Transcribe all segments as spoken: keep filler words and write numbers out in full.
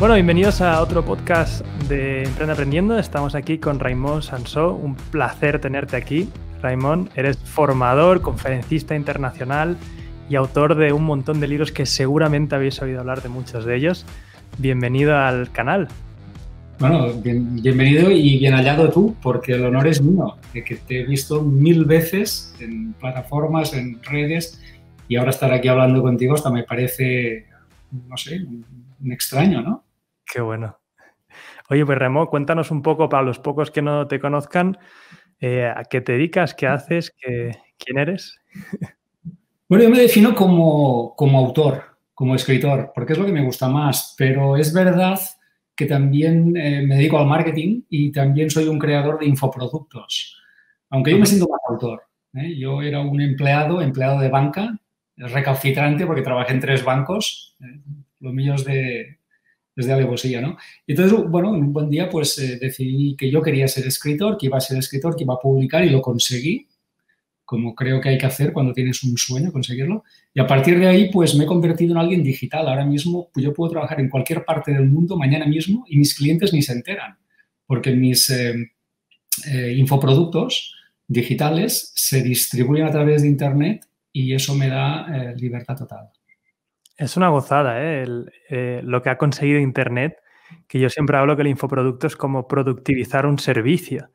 Bueno, bienvenidos a otro podcast de Emprende Aprendiendo. Estamos aquí con Raimon Samsó. Un placer tenerte aquí. Raimon, eres formador, conferencista internacional y autor de un montón de libros que seguramente habéis oído hablar de muchos de ellos. Bienvenido al canal. Bueno, bien, bienvenido y bien hallado tú, porque el honor es mío, de que te he visto mil veces en plataformas, en redes, y ahora estar aquí hablando contigo hasta me parece, no sé, un extraño, ¿no? Qué bueno. Oye, pues Raimon, cuéntanos un poco, para los pocos que no te conozcan, eh, ¿a qué te dedicas? ¿Qué haces? Qué, ¿Quién eres? Bueno, yo me defino como, como autor, como escritor, porque es lo que me gusta más, pero es verdad que también eh, me dedico al marketing y también soy un creador de infoproductos, aunque yo me siento más autor, ¿eh? Yo era un empleado, empleado de banca, recalcitrante porque trabajé en tres bancos, ¿eh? Lo mío es de, es de alevosía, ¿no? Y entonces, bueno, un buen día pues eh, decidí que yo quería ser escritor, que iba a ser escritor, que iba a publicar, y lo conseguí, como creo que hay que hacer cuando tienes un sueño, conseguirlo. Y a partir de ahí, pues me he convertido en alguien digital. Ahora mismo pues, yo puedo trabajar en cualquier parte del mundo mañana mismo y mis clientes ni se enteran, porque mis eh, eh, infoproductos digitales se distribuyen a través de Internet y eso me da eh, libertad total. Es una gozada, ¿eh? El, eh, lo que ha conseguido Internet, que yo siempre hablo que el infoproducto es como productivizar un servicio,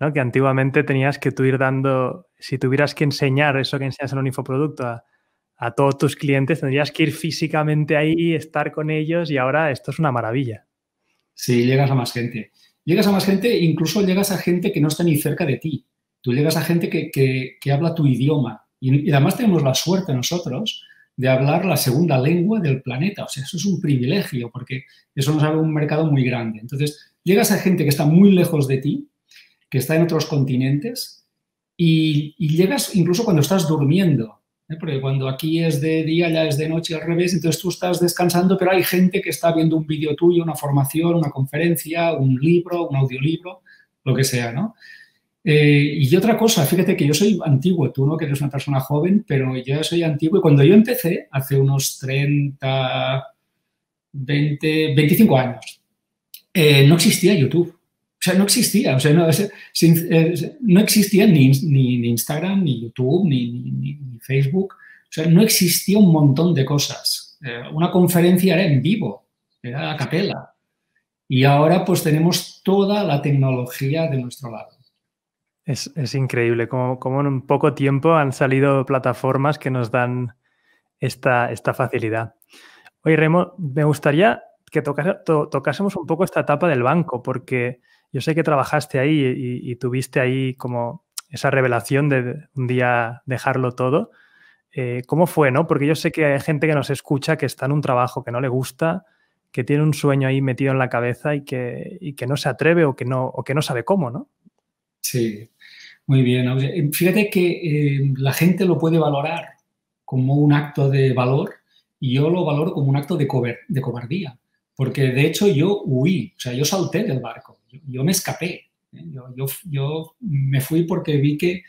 ¿no? Que antiguamente tenías que tú ir dando, si tuvieras que enseñar eso que enseñas en un infoproducto a, a todos tus clientes, tendrías que ir físicamente ahí, estar con ellos, y ahora esto es una maravilla. Sí, llegas a más gente. Llegas a más gente, incluso llegas a gente que no está ni cerca de ti. Tú llegas a gente que, que, que habla tu idioma. Y, y además tenemos la suerte nosotros de hablar la segunda lengua del planeta. O sea, eso es un privilegio, porque eso nos abre un mercado muy grande. Entonces, llegas a gente que está muy lejos de ti, que está en otros continentes, y, y llegas incluso cuando estás durmiendo, ¿eh? Porque cuando aquí es de día, ya es de noche, al revés, entonces tú estás descansando, pero hay gente que está viendo un vídeo tuyo, una formación, una conferencia, un libro, un audiolibro, lo que sea, ¿no? Eh, y otra cosa, fíjate que yo soy antiguo, tú no, que eres una persona joven, pero yo soy antiguo, y cuando yo empecé, hace unos treinta, veinte, veinticinco años, eh, no existía YouTube. O sea, no existía, o sea, no, no existía ni, ni, ni Instagram, ni YouTube, ni, ni, ni Facebook. O sea, no existía un montón de cosas. Eh, una conferencia era en vivo, era a capela. Y ahora, pues, tenemos toda la tecnología de nuestro lado. Es, es increíble cómo, cómo en un poco tiempo han salido plataformas que nos dan esta, esta facilidad. Oye, Remo, me gustaría que tocas, to, tocásemos un poco esta etapa del banco, porque yo sé que trabajaste ahí y, y tuviste ahí como esa revelación de un día dejarlo todo. Eh, ¿Cómo fue, no? Porque yo sé que hay gente que nos escucha que está en un trabajo que no le gusta, que tiene un sueño ahí metido en la cabeza y que, y que no se atreve o que no, o que no sabe cómo, ¿no? Sí, muy bien. Fíjate que eh, la gente lo puede valorar como un acto de valor, y yo lo valoro como un acto de, cober, de cobardía. Porque, de hecho, yo huí, o sea, yo salté del barco, yo, yo me escapé, ¿eh? yo, yo, yo me fui porque vi que,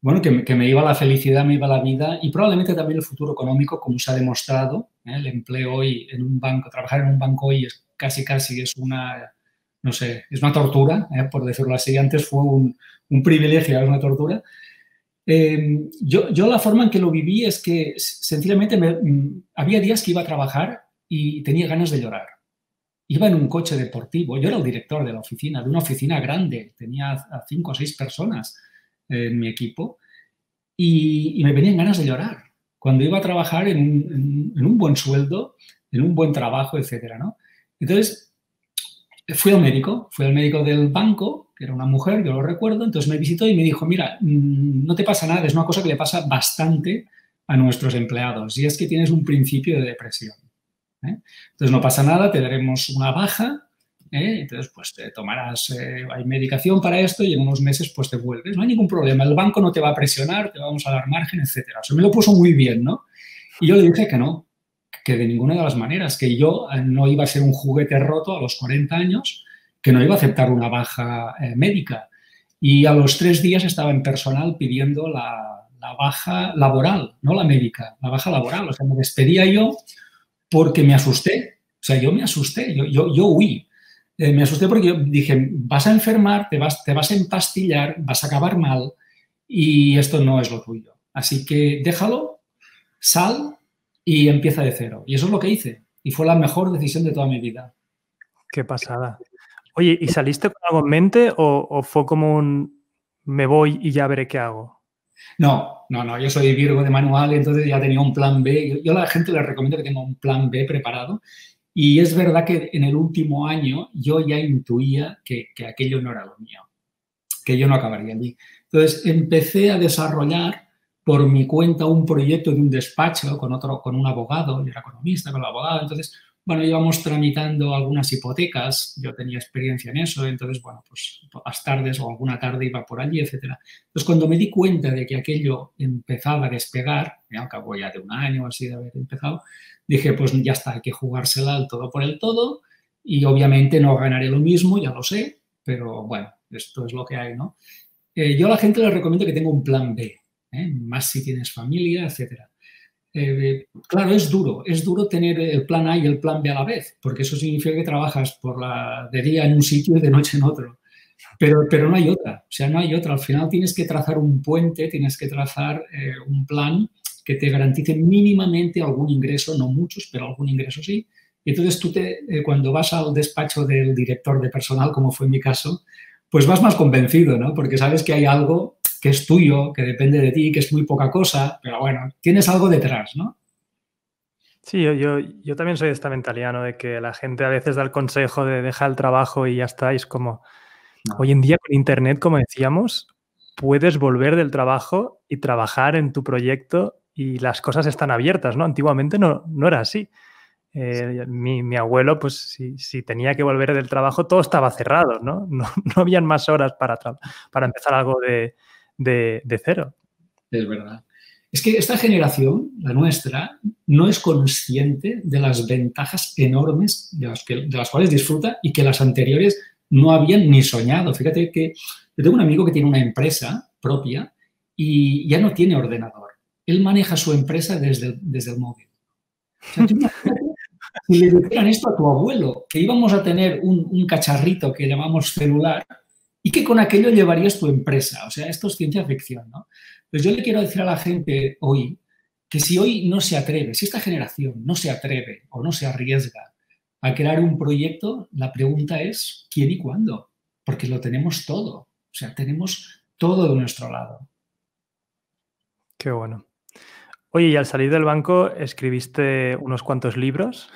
bueno, que me, que me iba la felicidad, me iba la vida, y probablemente también el futuro económico, como se ha demostrado, ¿eh? El empleo hoy en un banco, trabajar en un banco hoy es casi, casi es una, no sé, es una tortura, ¿eh? Por decirlo así. Antes fue un, un privilegio, ahora es una tortura. Eh, yo, yo la forma en que lo viví es que, sencillamente, me, había días que iba a trabajar y tenía ganas de llorar. Iba en un coche deportivo, yo era el director de la oficina, de una oficina grande, tenía a cinco o seis personas en mi equipo, y, y me venían ganas de llorar cuando iba a trabajar en un, en, en un buen sueldo, en un buen trabajo, etcétera, ¿no? Entonces, fui al médico, fui al médico del banco, que era una mujer, yo lo recuerdo, entonces me visitó y me dijo, mira, no te pasa nada, es una cosa que le pasa bastante a nuestros empleados, y es que tienes un principio de depresión. ¿Eh? Entonces, no pasa nada, te daremos una baja, ¿eh? Entonces, pues, te tomarás, eh, hay medicación para esto y en unos meses, pues, te vuelves. No hay ningún problema, el banco no te va a presionar, te vamos a dar margen, etcétera. O sea, me lo puso muy bien, ¿no? Y yo le dije que no, que de ninguna de las maneras, que yo no iba a ser un juguete roto a los cuarenta años, que no iba a aceptar una baja eh, médica. Y a los tres días estaba en personal pidiendo la, la baja laboral, no la médica, la baja laboral. O sea, me despedía yo porque me asusté, O sea, yo me asusté, yo, yo, yo huí. Eh, me asusté porque yo dije, vas a enfermar, te vas, te vas a empastillar, vas a acabar mal y esto no es lo tuyo. Así que déjalo, sal y empieza de cero. Y eso es lo que hice. Y fue la mejor decisión de toda mi vida. Qué pasada. Oye, ¿y saliste con algo en mente o, o fue como un me voy y ya veré qué hago? No, no, no. Yo soy Virgo de manual, entonces ya tenía un plan be. Yo, yo a la gente les recomiendo que tenga un plan be preparado. Y es verdad que en el último año yo ya intuía que, que aquello no era lo mío, que yo no acabaría allí. Entonces empecé a desarrollar por mi cuenta un proyecto de un despacho con otro, con un abogado, yo era economista, con el abogado. Entonces, bueno, íbamos tramitando algunas hipotecas, yo tenía experiencia en eso, entonces, bueno, pues las tardes o alguna tarde iba por allí, etcétera. Entonces, cuando me di cuenta de que aquello empezaba a despegar, ya acabó ya de un año o así de haber empezado, dije, pues ya está, hay que jugársela al todo por el todo y obviamente no ganaré lo mismo, ya lo sé, pero bueno, esto es lo que hay, ¿no? Eh, yo a la gente les recomiendo que tenga un plan be. ¿Eh? Más si tienes familia, etcétera. Eh, claro, es duro, es duro tener el plan A y el plan be a la vez, porque eso significa que trabajas por la, de día en un sitio y de noche en otro, pero, pero no hay otra, o sea, no hay otra. Al final tienes que trazar un puente, tienes que trazar eh, un plan que te garantice mínimamente algún ingreso, no muchos, pero algún ingreso sí. Y entonces tú te, eh, cuando vas al despacho del director de personal, como fue mi caso, pues vas más convencido, ¿no? Porque sabes que hay algo que es tuyo, que depende de ti, que es muy poca cosa, pero bueno, tienes algo detrás, ¿no? Sí, yo, yo, yo también soy de esta mentalidad, ¿no? De que la gente a veces da el consejo de dejar el trabajo y ya está, y es como... No. Hoy en día con Internet, como decíamos, puedes volver del trabajo y trabajar en tu proyecto y las cosas están abiertas, ¿no? Antiguamente no, no era así. Eh, sí. mi, mi abuelo, pues, si, si tenía que volver del trabajo, todo estaba cerrado, ¿no? No, no habían más horas para, para empezar algo de... De, de cero. Es verdad. Es que esta generación, la nuestra, no es consciente de las ventajas enormes de las, que, de las cuales disfruta y que las anteriores no habían ni soñado. Fíjate que yo tengo un amigo que tiene una empresa propia y ya no tiene ordenador. Él maneja su empresa desde el, desde el móvil. O sea, tú imagínate, si le dijeran esto a tu abuelo, que íbamos a tener un, un cacharrito que llamamos celular, y que con aquello llevarías tu empresa. O sea, esto es ciencia ficción, ¿no? Pues yo le quiero decir a la gente hoy que si hoy no se atreve, si esta generación no se atreve o no se arriesga a crear un proyecto, la pregunta es ¿quién y cuándo? Porque lo tenemos todo. O sea, tenemos todo de nuestro lado. Qué bueno. Oye, y al salir del banco escribiste unos cuantos libros.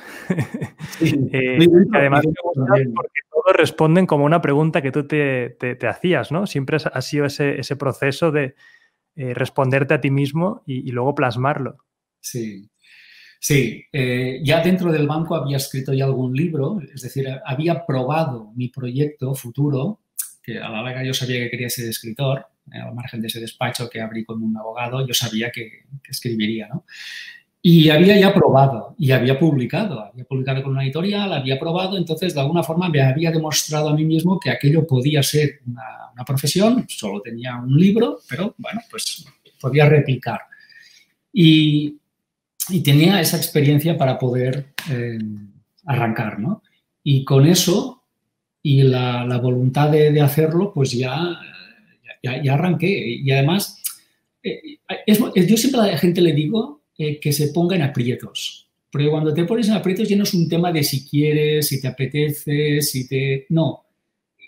Sí, eh, bien, que además me porque todos responden como una pregunta que tú te, te, te hacías, ¿no? Siempre ha sido ese, ese proceso de eh, responderte a ti mismo y, y luego plasmarlo. Sí, sí. Eh, ya dentro del banco había escrito ya algún libro, es decir, había probado mi proyecto futuro, que a la larga yo sabía que quería ser escritor. Al margen de ese despacho que abrí con un abogado, yo sabía que, que escribiría, ¿no? Y había ya probado y había publicado, había publicado con una editorial, había probado, entonces de alguna forma me había demostrado a mí mismo que aquello podía ser una, una profesión, solo tenía un libro, pero bueno, pues podía replicar. Y, y tenía esa experiencia para poder eh, arrancar, ¿no? Y con eso y la, la voluntad de, de hacerlo, pues ya... Ya, ya arranqué y además eh, es, yo siempre a la gente le digo eh, que se ponga en aprietos, porque cuando te pones en aprietos ya no es un tema de si quieres, si te apetece, si te... No,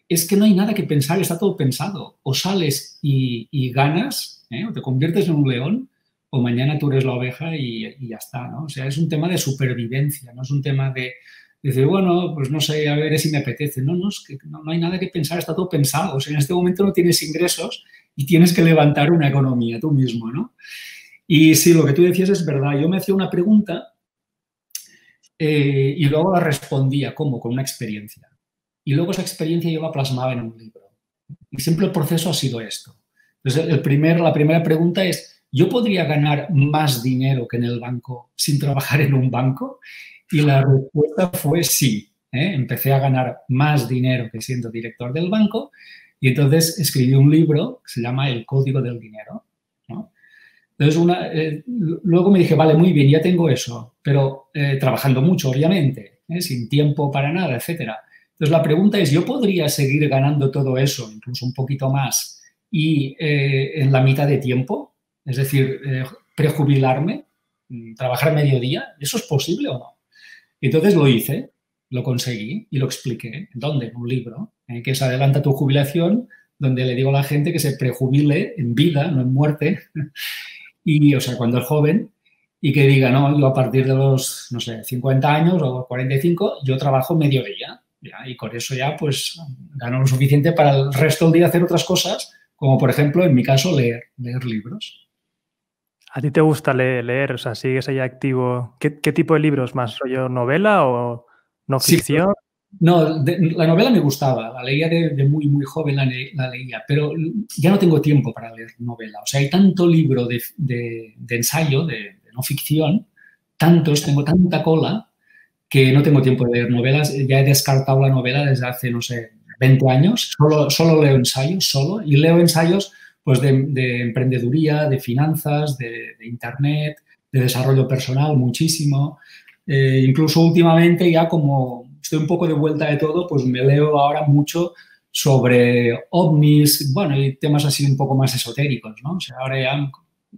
es que no hay nada que pensar, está todo pensado. O sales y, y ganas, ¿eh? O te conviertes en un león, o mañana tú eres la oveja y, y ya está, ¿no? O sea, es un tema de supervivencia, no es un tema de... Dice, bueno, pues no sé, a ver si me apetece. No, no, es que no, no hay nada que pensar, está todo pensado. O sea, en este momento no tienes ingresos y tienes que levantar una economía tú mismo, ¿no? Y sí, lo que tú decías es verdad. Yo me hacía una pregunta eh, y luego la respondía, ¿cómo? Con una experiencia. Y luego esa experiencia yo la plasmaba en un libro. Y siempre el proceso ha sido esto. Entonces, el primer, la primera pregunta es, ¿yo podría ganar más dinero que en el banco sin trabajar en un banco? Y la respuesta fue sí. ¿eh? Empecé a ganar más dinero que siendo director del banco y entonces escribí un libro que se llama El código del dinero, ¿no? Entonces, una, eh, luego me dije, vale, muy bien, ya tengo eso, pero eh, trabajando mucho, obviamente. ¿eh? Sin tiempo para nada, etcétera. Entonces, la pregunta es, ¿yo podría seguir ganando todo eso, incluso un poquito más, y eh, en la mitad de tiempo? Es decir, eh, prejubilarme, trabajar mediodía, ¿eso es posible o no? Entonces, lo hice, lo conseguí y lo expliqué. ¿Dónde? En un libro, eh, que es Adelanta tu jubilación, donde le digo a la gente que se prejubile en vida, no en muerte, y, o sea, cuando es joven, y que diga, no, yo a partir de los, no sé, cincuenta años o cuarenta y cinco, yo trabajo mediodía, ya, y con eso ya, pues, gano lo suficiente para el resto del día hacer otras cosas, como, por ejemplo, en mi caso, leer, leer libros. ¿A ti te gusta leer? leer? O sea, ¿sigues ahí activo? ¿Qué, qué tipo de libros más? ¿Rollo novela o no ficción? Sí. No, de, la novela me gustaba, la leía de, de muy, muy joven, la, la leía, pero ya no tengo tiempo para leer novela. O sea, hay tanto libro de, de, de ensayo, de, de no ficción, tantos, tengo tanta cola que no tengo tiempo de leer novelas. Ya he descartado la novela desde hace, no sé, veinte años. Solo, solo leo ensayos, solo. Y leo ensayos pues de, de emprendeduría, de finanzas, de, de internet, de desarrollo personal, muchísimo. Eh, incluso últimamente ya como... estoy un poco de vuelta de todo, pues me leo ahora mucho sobre ovnis, bueno, y temas así un poco más esotéricos, ¿no? O sea, ahora ya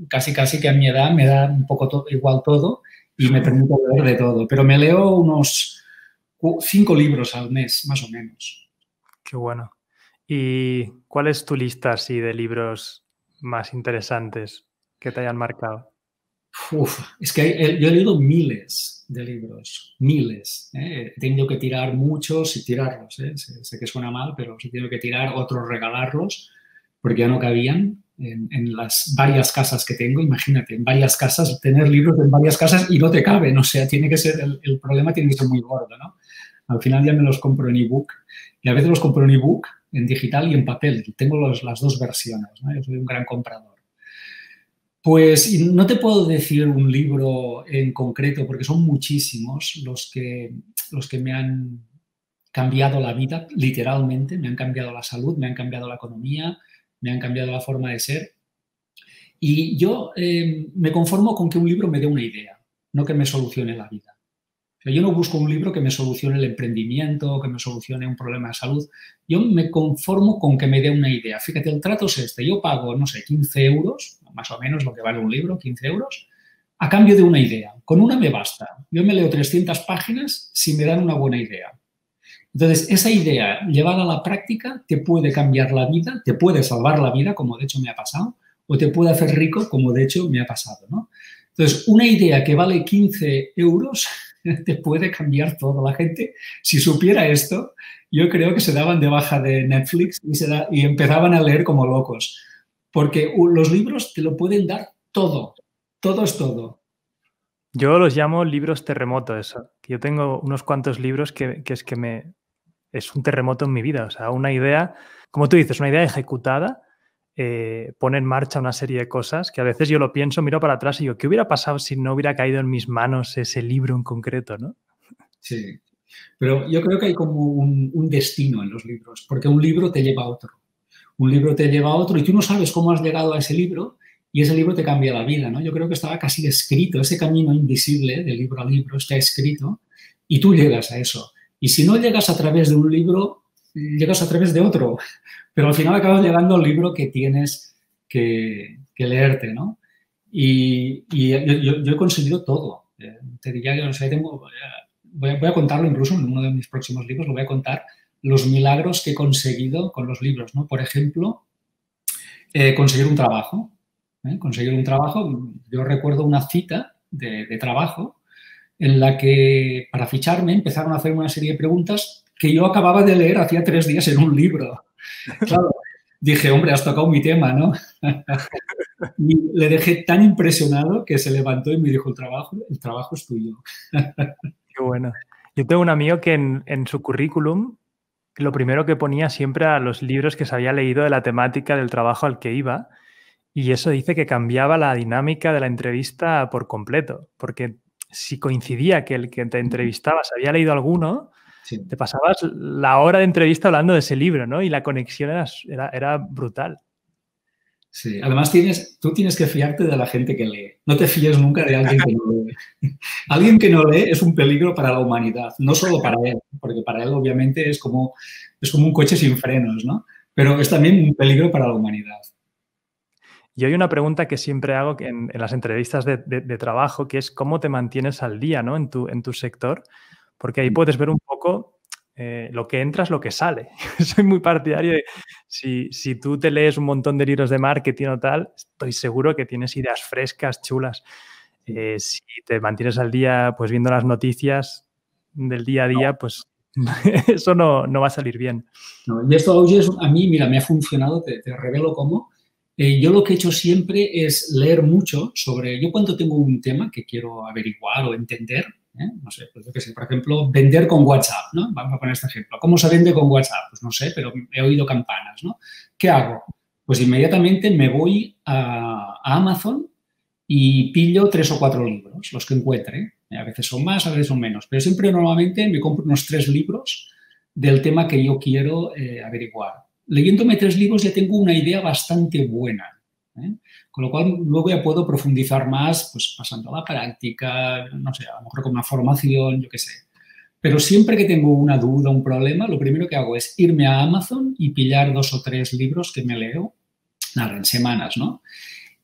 casi casi que a mi edad me da un poco todo, igual todo y me permito leer de todo. Pero me leo unos cinco libros al mes, más o menos. Qué bueno. ¿Y cuál es tu lista así de libros más interesantes que te hayan marcado? Uf, es que yo he leído miles de libros, miles. ¿eh? He tenido que tirar muchos y tirarlos. ¿eh? Sé, sé que suena mal, pero he tenido que tirar otros, regalarlos, porque ya no cabían en, en las varias casas que tengo. Imagínate, en varias casas, tener libros en varias casas y no te caben. O sea, tiene que ser, el, el problema tiene que ser muy gordo, ¿no? Al final ya me los compro en ebook. Y a veces los compro en ebook, en digital y en papel. Tengo los, las dos versiones, ¿no? Yo soy un gran comprador. Pues no te puedo decir un libro en concreto porque son muchísimos los que, los que me han cambiado la vida, literalmente. Me han cambiado la salud, me han cambiado la economía, me han cambiado la forma de ser. Y yo eh, me conformo con que un libro me dé una idea, no que me solucione la vida. O sea, yo no busco un libro que me solucione el emprendimiento, que me solucione un problema de salud. Yo me conformo con que me dé una idea. Fíjate, el trato es este. Yo pago, no sé, quince euros. Más o menos lo que vale un libro, quince euros, a cambio de una idea. Con una me basta. Yo me leo trescientas páginas si me dan una buena idea. Entonces, esa idea llevada a la práctica te puede cambiar la vida, te puede salvar la vida, como de hecho me ha pasado, o te puede hacer rico, como de hecho me ha pasado, ¿no? Entonces, una idea que vale quince euros te puede cambiar todo. La gente, si supiera esto, yo creo que se daban de baja de Netflix y, se da, y empezaban a leer como locos. Porque los libros te lo pueden dar todo, todo es todo. Yo los llamo libros terremoto, eso. Yo tengo unos cuantos libros que, que es que me es un terremoto en mi vida. O sea, una idea, como tú dices, una idea ejecutada, eh, pone en marcha una serie de cosas que a veces yo lo pienso, miro para atrás y digo, ¿qué hubiera pasado si no hubiera caído en mis manos ese libro en concreto, no? Sí, pero yo creo que hay como un, un destino en los libros, porque un libro te lleva a otro. Un libro te lleva a otro y tú no sabes cómo has llegado a ese libro y ese libro te cambia la vida, ¿no? Yo creo que estaba casi escrito, ese camino invisible de libro a libro está escrito y tú llegas a eso. Y si no llegas a través de un libro, llegas a través de otro, pero al final acabas llegando al libro que tienes que, que leerte, ¿no? Y, y yo, yo he conseguido todo. Te diría que, no sé, tengo, voy a, voy a contarlo incluso en uno de mis próximos libros, lo voy a contar, los milagros que he conseguido con los libros, ¿no? Por ejemplo, eh, conseguir un trabajo. ¿eh? Conseguir un trabajo. Yo recuerdo una cita de, de trabajo en la que, para ficharme, empezaron a hacer una serie de preguntas que yo acababa de leer hacía tres días en un libro. Claro, dije, hombre, has tocado mi tema, ¿no? Y le dejé tan impresionado que se levantó y me dijo, el trabajo, el trabajo es tuyo. Qué bueno. Yo tengo un amigo que en, en su currículum lo primero que ponía siempre a los libros que se había leído de la temática del trabajo al que iba, y eso dice que cambiaba la dinámica de la entrevista por completo, porque si coincidía que el que te entrevistaba se había leído alguno, sí, te pasabas la hora de entrevista hablando de ese libro, ¿no? Y la conexión era, era, era brutal. Sí, además tienes, tú tienes que fiarte de la gente que lee. No te fíes nunca de alguien que no lee. Alguien que no lee es un peligro para la humanidad, no solo para él, porque para él obviamente es como, es como un coche sin frenos, ¿no? Pero es también un peligro para la humanidad. Y hay una pregunta que siempre hago en, en las entrevistas de, de, de trabajo, que es cómo te mantienes al día, ¿no? En tu, en tu sector, porque ahí puedes ver un poco... Eh, lo que entra es lo que sale. Soy muy partidario de si, si tú te lees un montón de libros de marketing o tal, estoy seguro que tienes ideas frescas, chulas. Eh, si te mantienes al día, pues viendo las noticias del día a día, no. pues eso no, no va a salir bien. No, y esto hoy es, a mí, mira, me ha funcionado, te, te revelo cómo. Eh, yo lo que he hecho siempre es leer mucho sobre, yo cuando tengo un tema que quiero averiguar o entender, ¿Eh? no sé, pues yo qué sé, por ejemplo, vender con WhatsApp, ¿no? Vamos a poner este ejemplo. ¿Cómo se vende con WhatsApp? Pues no sé, pero he oído campanas, ¿no? ¿Qué hago? Pues inmediatamente me voy a, a Amazon y pillo tres o cuatro libros, los que encuentre. A veces son más, a veces son menos, pero siempre normalmente me compro unos tres libros del tema que yo quiero eh, averiguar. Leyéndome tres libros ya tengo una idea bastante buena. ¿Eh? Con lo cual, luego ya puedo profundizar más, pues pasando a la práctica, no sé, a lo mejor con una formación, yo qué sé. Pero siempre que tengo una duda, un problema, lo primero que hago es irme a Amazon y pillar dos o tres libros que me leo, nada, en semanas, ¿no?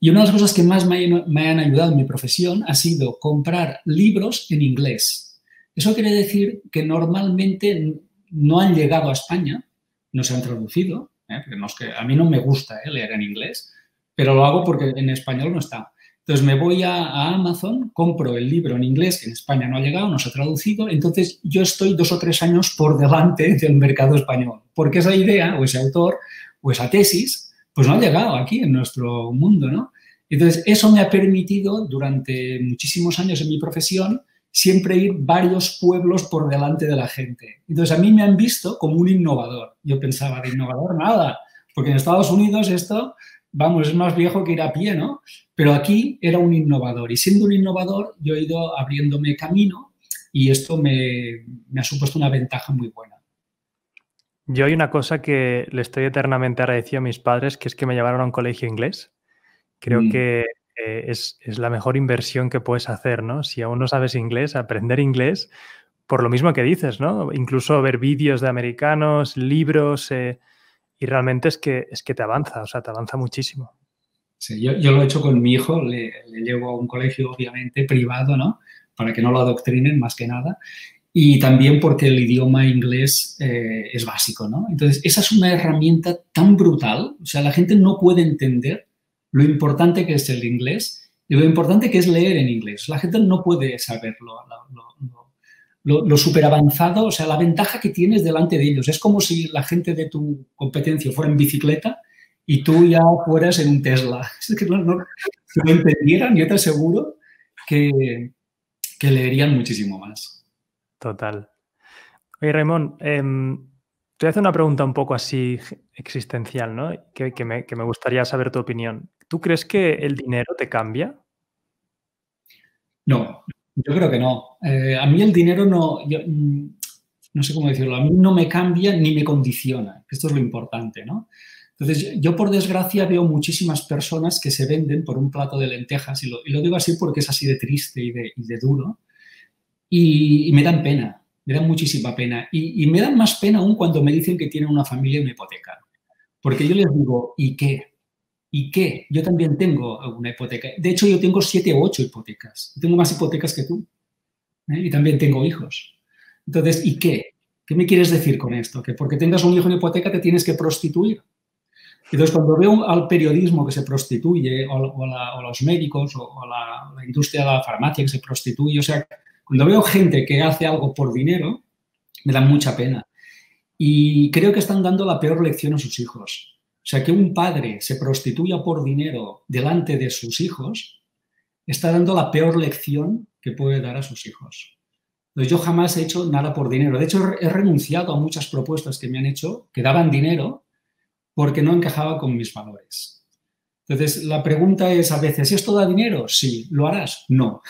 Y una de las cosas que más me han ayudado en mi profesión ha sido comprar libros en inglés. Eso quiere decir que normalmente no han llegado a España, no se han traducido, ¿eh? Porque no es que, a mí no me gusta ¿eh? leer en inglés, pero lo hago porque en español no está. Entonces, me voy a, a Amazon, compro el libro en inglés, que en España no ha llegado, no se ha traducido, entonces yo estoy dos o tres años por delante del mercado español, porque esa idea o ese autor o esa tesis, pues no ha llegado aquí en nuestro mundo, ¿no? Entonces, eso me ha permitido durante muchísimos años en mi profesión siempre ir varios pueblos por delante de la gente. Entonces, a mí me han visto como un innovador. Yo pensaba, de innovador nada, porque en Estados Unidos esto... Vamos, es más viejo que ir a pie, ¿no? Pero aquí era un innovador y siendo un innovador yo he ido abriéndome camino y esto me, me ha supuesto una ventaja muy buena. Yo hay una cosa que le estoy eternamente agradecido a mis padres, que es que me llevaron a un colegio inglés. Creo mm. que eh, es, es la mejor inversión que puedes hacer, ¿no? Si aún no sabes inglés, aprender inglés, por lo mismo que dices, ¿no? Incluso ver vídeos de americanos, libros... Eh, Y realmente es que, es que te avanza, o sea, te avanza muchísimo. Sí, yo, yo lo he hecho con mi hijo, le, le llevo a un colegio, obviamente, privado, ¿no? Para que no lo adoctrinen, más que nada. Y también porque el idioma inglés eh, es básico, ¿no? Entonces, esa es una herramienta tan brutal. O sea, la gente no puede entender lo importante que es el inglés y lo importante que es leer en inglés. La gente no puede saberlo, lo, lo, lo, Lo, lo súper avanzado, o sea, la ventaja que tienes delante de ellos. Es como si la gente de tu competencia fuera en bicicleta y tú ya fueras en un Tesla. Es que no, no, si lo entendieran, yo te aseguro que, que leerían muchísimo más. Total. Oye, Raimon, eh, te voy a hacer una pregunta un poco así existencial, ¿no? Que, que, me, que me gustaría saber tu opinión. ¿Tú crees que el dinero te cambia? No. Yo creo que no. Eh, a mí el dinero no, yo, no sé cómo decirlo, a mí no me cambia ni me condiciona. Esto es lo importante, ¿no? Entonces, yo por desgracia veo muchísimas personas que se venden por un plato de lentejas y lo, y lo digo así porque es así de triste y de, y de duro y, y me dan pena, me dan muchísima pena y, y me dan más pena aún cuando me dicen que tienen una familia y una hipoteca. Porque yo les digo, ¿y qué? ¿Y qué? Yo también tengo una hipoteca. De hecho, yo tengo siete o ocho hipotecas. Tengo más hipotecas que tú. ¿eh? Y también tengo hijos. Entonces, ¿y qué? ¿Qué me quieres decir con esto? Que porque tengas un hijo en hipoteca te tienes que prostituir. Entonces, cuando veo al periodismo que se prostituye, o, o, la, o los médicos, o, o la, la industria de la farmacia que se prostituye, o sea, cuando veo gente que hace algo por dinero, me da mucha pena. Y creo que están dando la peor lección a sus hijos. O sea, que un padre se prostituya por dinero delante de sus hijos, está dando la peor lección que puede dar a sus hijos. Entonces, yo jamás he hecho nada por dinero. De hecho, he renunciado a muchas propuestas que me han hecho que daban dinero porque no encajaba con mis valores. Entonces, la pregunta es a veces, ¿esto da dinero? Sí. ¿Lo harás? No.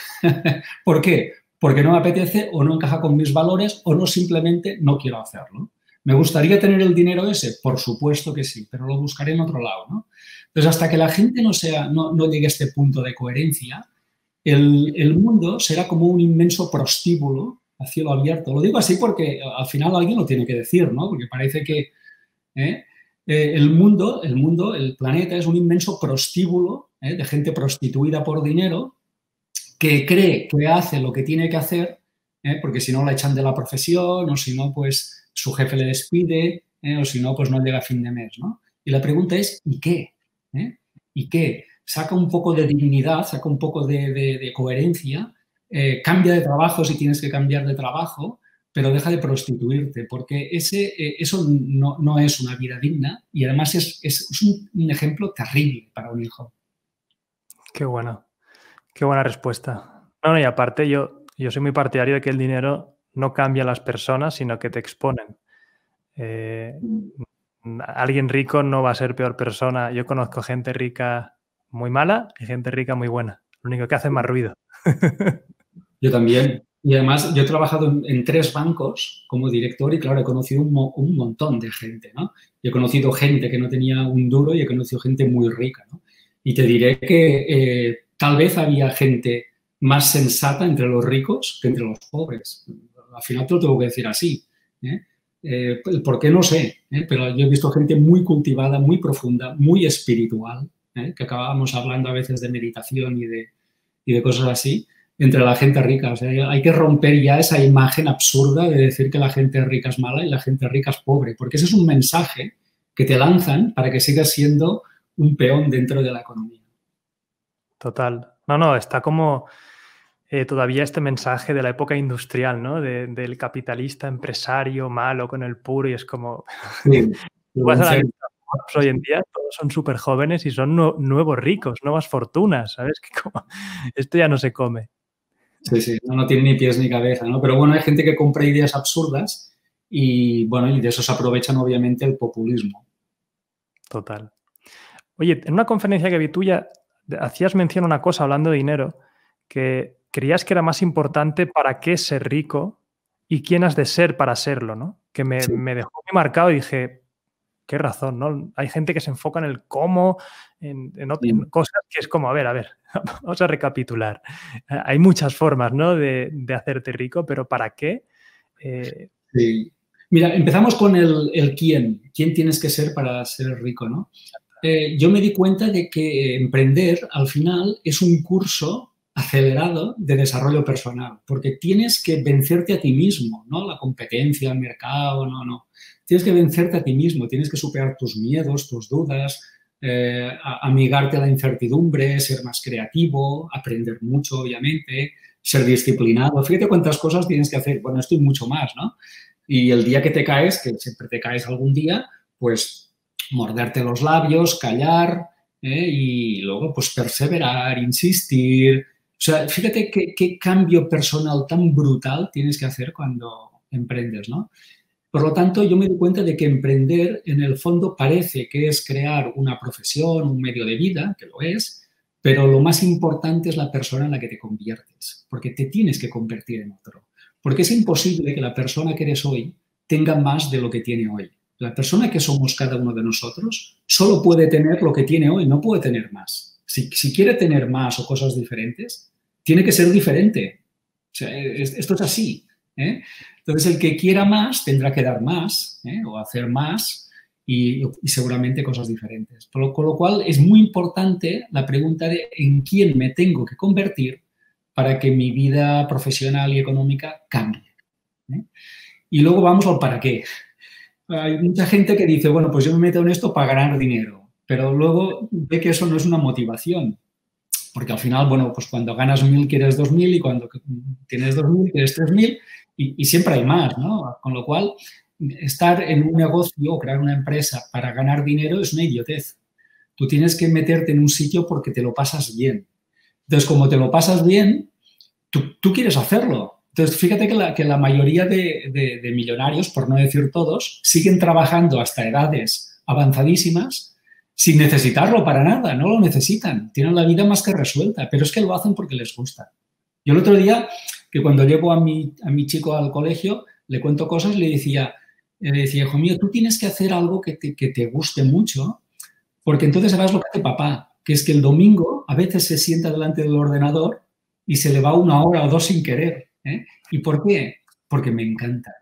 ¿Por qué? Porque no me apetece o no encaja con mis valores o no simplemente no quiero hacerlo. ¿Me gustaría tener el dinero ese? Por supuesto que sí, pero lo buscaré en otro lado, ¿no? Entonces, hasta que la gente no, sea, no, no llegue a este punto de coherencia, el, el mundo será como un inmenso prostíbulo a cielo abierto. Lo digo así porque al final alguien lo tiene que decir, ¿no? Porque parece que ¿eh? Eh, el mundo, el mundo, el planeta es un inmenso prostíbulo ¿eh? de gente prostituida por dinero que cree que hace lo que tiene que hacer, ¿eh? porque si no la echan de la profesión o si no, pues su jefe le despide ¿eh? o si no, pues no llega a fin de mes, ¿no? Y la pregunta es, ¿y qué? ¿Eh? ¿Y qué? Saca un poco de dignidad, saca un poco de, de, de coherencia, eh, cambia de trabajo si tienes que cambiar de trabajo, pero deja de prostituirte, porque ese, eh, eso no, no es una vida digna y además es, es, es un, un ejemplo terrible para un hijo. Qué bueno. Qué buena respuesta. Bueno, y aparte yo, yo soy muy partidario de que el dinero no cambia a las personas, sino que te exponen. Eh, alguien rico no va a ser peor persona. Yo conozco gente rica muy mala y gente rica muy buena. Lo único que hace es más ruido. Yo también. Y además yo he trabajado en, en tres bancos como director y claro, he conocido un, mo un montón de gente, ¿no? Yo he conocido gente que no tenía un duro y he conocido gente muy rica, ¿no? Y te diré que... Eh, Tal vez había gente más sensata entre los ricos que entre los pobres. Al final te lo tengo que decir así. ¿eh? Eh, ¿Por qué? No sé. ¿eh? Pero yo he visto gente muy cultivada, muy profunda, muy espiritual, ¿eh? que acabábamos hablando a veces de meditación y de, y de cosas así, entre la gente rica. O sea, hay que romper ya esa imagen absurda de decir que la gente rica es mala y la gente rica es pobre, porque ese es un mensaje que te lanzan para que sigas siendo un peón dentro de la economía. Total. No, no, está como eh, todavía este mensaje de la época industrial, ¿no? De, del capitalista empresario malo con el puro y es como... Sí, vas a la vida, hoy en día todos son súper jóvenes y son no, nuevos ricos, nuevas fortunas, ¿sabes? Que como, esto ya no se come. Sí, sí, no, no tiene ni pies ni cabeza, ¿no? Pero bueno, hay gente que compra ideas absurdas y, bueno, y de eso se aprovechan obviamente el populismo. Total. Oye, en una conferencia que vi tuya... hacías mención a una cosa hablando de dinero, que creías que era más importante para qué ser rico y quién has de ser para serlo, ¿no? Que me, sí. me dejó muy marcado y dije, qué razón, ¿no? Hay gente que se enfoca en el cómo, en, en, otras, en cosas que es como, a ver, a ver, vamos a recapitular. Hay muchas formas, ¿no? De, de hacerte rico, pero ¿para qué? Eh, sí. Mira, empezamos con el, el quién. ¿Quién tienes que ser para ser rico, no? Eh, yo me di cuenta de que emprender, al final, es un curso acelerado de desarrollo personal, porque tienes que vencerte a ti mismo, ¿no? La competencia, el mercado, no, no. Tienes que vencerte a ti mismo, tienes que superar tus miedos, tus dudas, eh, amigarte a la incertidumbre, ser más creativo, aprender mucho, obviamente, ser disciplinado. Fíjate cuántas cosas tienes que hacer. Bueno, esto y mucho más, ¿no? Y el día que te caes, que siempre te caes algún día, pues... morderte los labios, callar ¿eh? y luego pues perseverar, insistir. O sea, fíjate qué, qué cambio personal tan brutal tienes que hacer cuando emprendes, ¿no? Por lo tanto, yo me doy cuenta de que emprender en el fondo parece que es crear una profesión, un medio de vida, que lo es, pero lo más importante es la persona en la que te conviertes, porque te tienes que convertir en otro. Porque es imposible que la persona que eres hoy tenga más de lo que tiene hoy. La persona que somos cada uno de nosotros solo puede tener lo que tiene hoy, no puede tener más. Si, si quiere tener más o cosas diferentes, tiene que ser diferente. O sea, es, esto es así, ¿eh? Entonces, el que quiera más tendrá que dar más, ¿eh? o hacer más y, y seguramente cosas diferentes. Por lo, con lo cual, es muy importante la pregunta de en quién me tengo que convertir para que mi vida profesional y económica cambie, ¿eh? Y luego vamos al para qué. Hay mucha gente que dice, bueno, pues yo me meto en esto para ganar dinero, pero luego ve que eso no es una motivación, porque al final, bueno, pues cuando ganas mil quieres dos mil y cuando tienes dos mil quieres tres mil y, y siempre hay más, ¿no? Con lo cual, estar en un negocio o crear una empresa para ganar dinero es una idiotez. Tú tienes que meterte en un sitio porque te lo pasas bien. Entonces, como te lo pasas bien, tú, tú quieres hacerlo. Entonces, fíjate que la, que la mayoría de, de, de millonarios, por no decir todos, siguen trabajando hasta edades avanzadísimas sin necesitarlo para nada, no lo necesitan, tienen la vida más que resuelta, pero es que lo hacen porque les gusta. Yo el otro día, que cuando llevo a mi, a mi chico al colegio, le cuento cosas y le decía, eh, decía, hijo mío, tú tienes que hacer algo que te, que te guste mucho, porque entonces sabrás lo que hace papá, que es que el domingo a veces se sienta delante del ordenador y se le va una hora o dos sin querer, ¿eh? ¿Y por qué? Porque me encanta.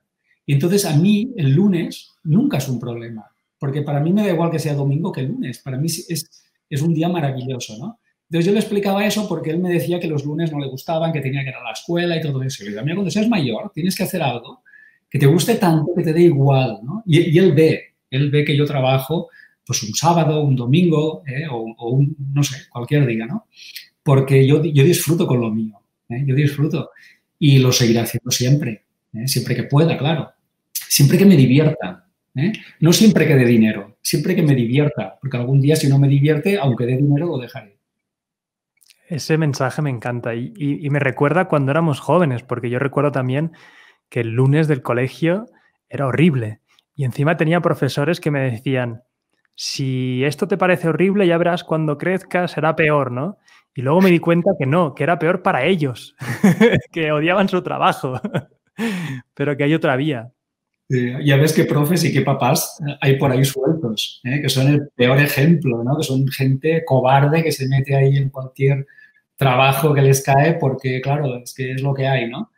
Y entonces a mí el lunes nunca es un problema, porque para mí me da igual que sea domingo que lunes, para mí es, es un día maravilloso, ¿no? Entonces yo le explicaba eso porque él me decía que los lunes no le gustaban, que tenía que ir a la escuela y todo eso. Y le digo, mira, cuando seas mayor tienes que hacer algo que te guste tanto, que te dé igual, ¿no? Y, y él ve, él ve que yo trabajo pues un sábado, un domingo, ¿eh? o, o un, no sé, cualquier día, ¿no? Porque yo, yo disfruto con lo mío, ¿eh? Yo disfruto y lo seguiré haciendo siempre, ¿eh? Siempre que pueda, claro. Siempre que me divierta, ¿eh? No siempre que dé dinero, siempre que me divierta, porque algún día si no me divierte, aunque dé dinero, lo dejaré. Ese mensaje me encanta y, y, y me recuerda cuando éramos jóvenes, porque yo recuerdo también que el lunes del colegio era horrible y encima tenía profesores que me decían, si esto te parece horrible ya verás cuando crezcas será peor, ¿no? Y luego me di cuenta que no, que era peor para ellos, que odiaban su trabajo, pero que hay otra vía. Sí, ya ves qué profes y qué papás hay por ahí sueltos, ¿eh? Que son el peor ejemplo, ¿no? Que son gente cobarde que se mete ahí en cualquier trabajo que les cae porque, claro, es que es lo que hay, ¿no?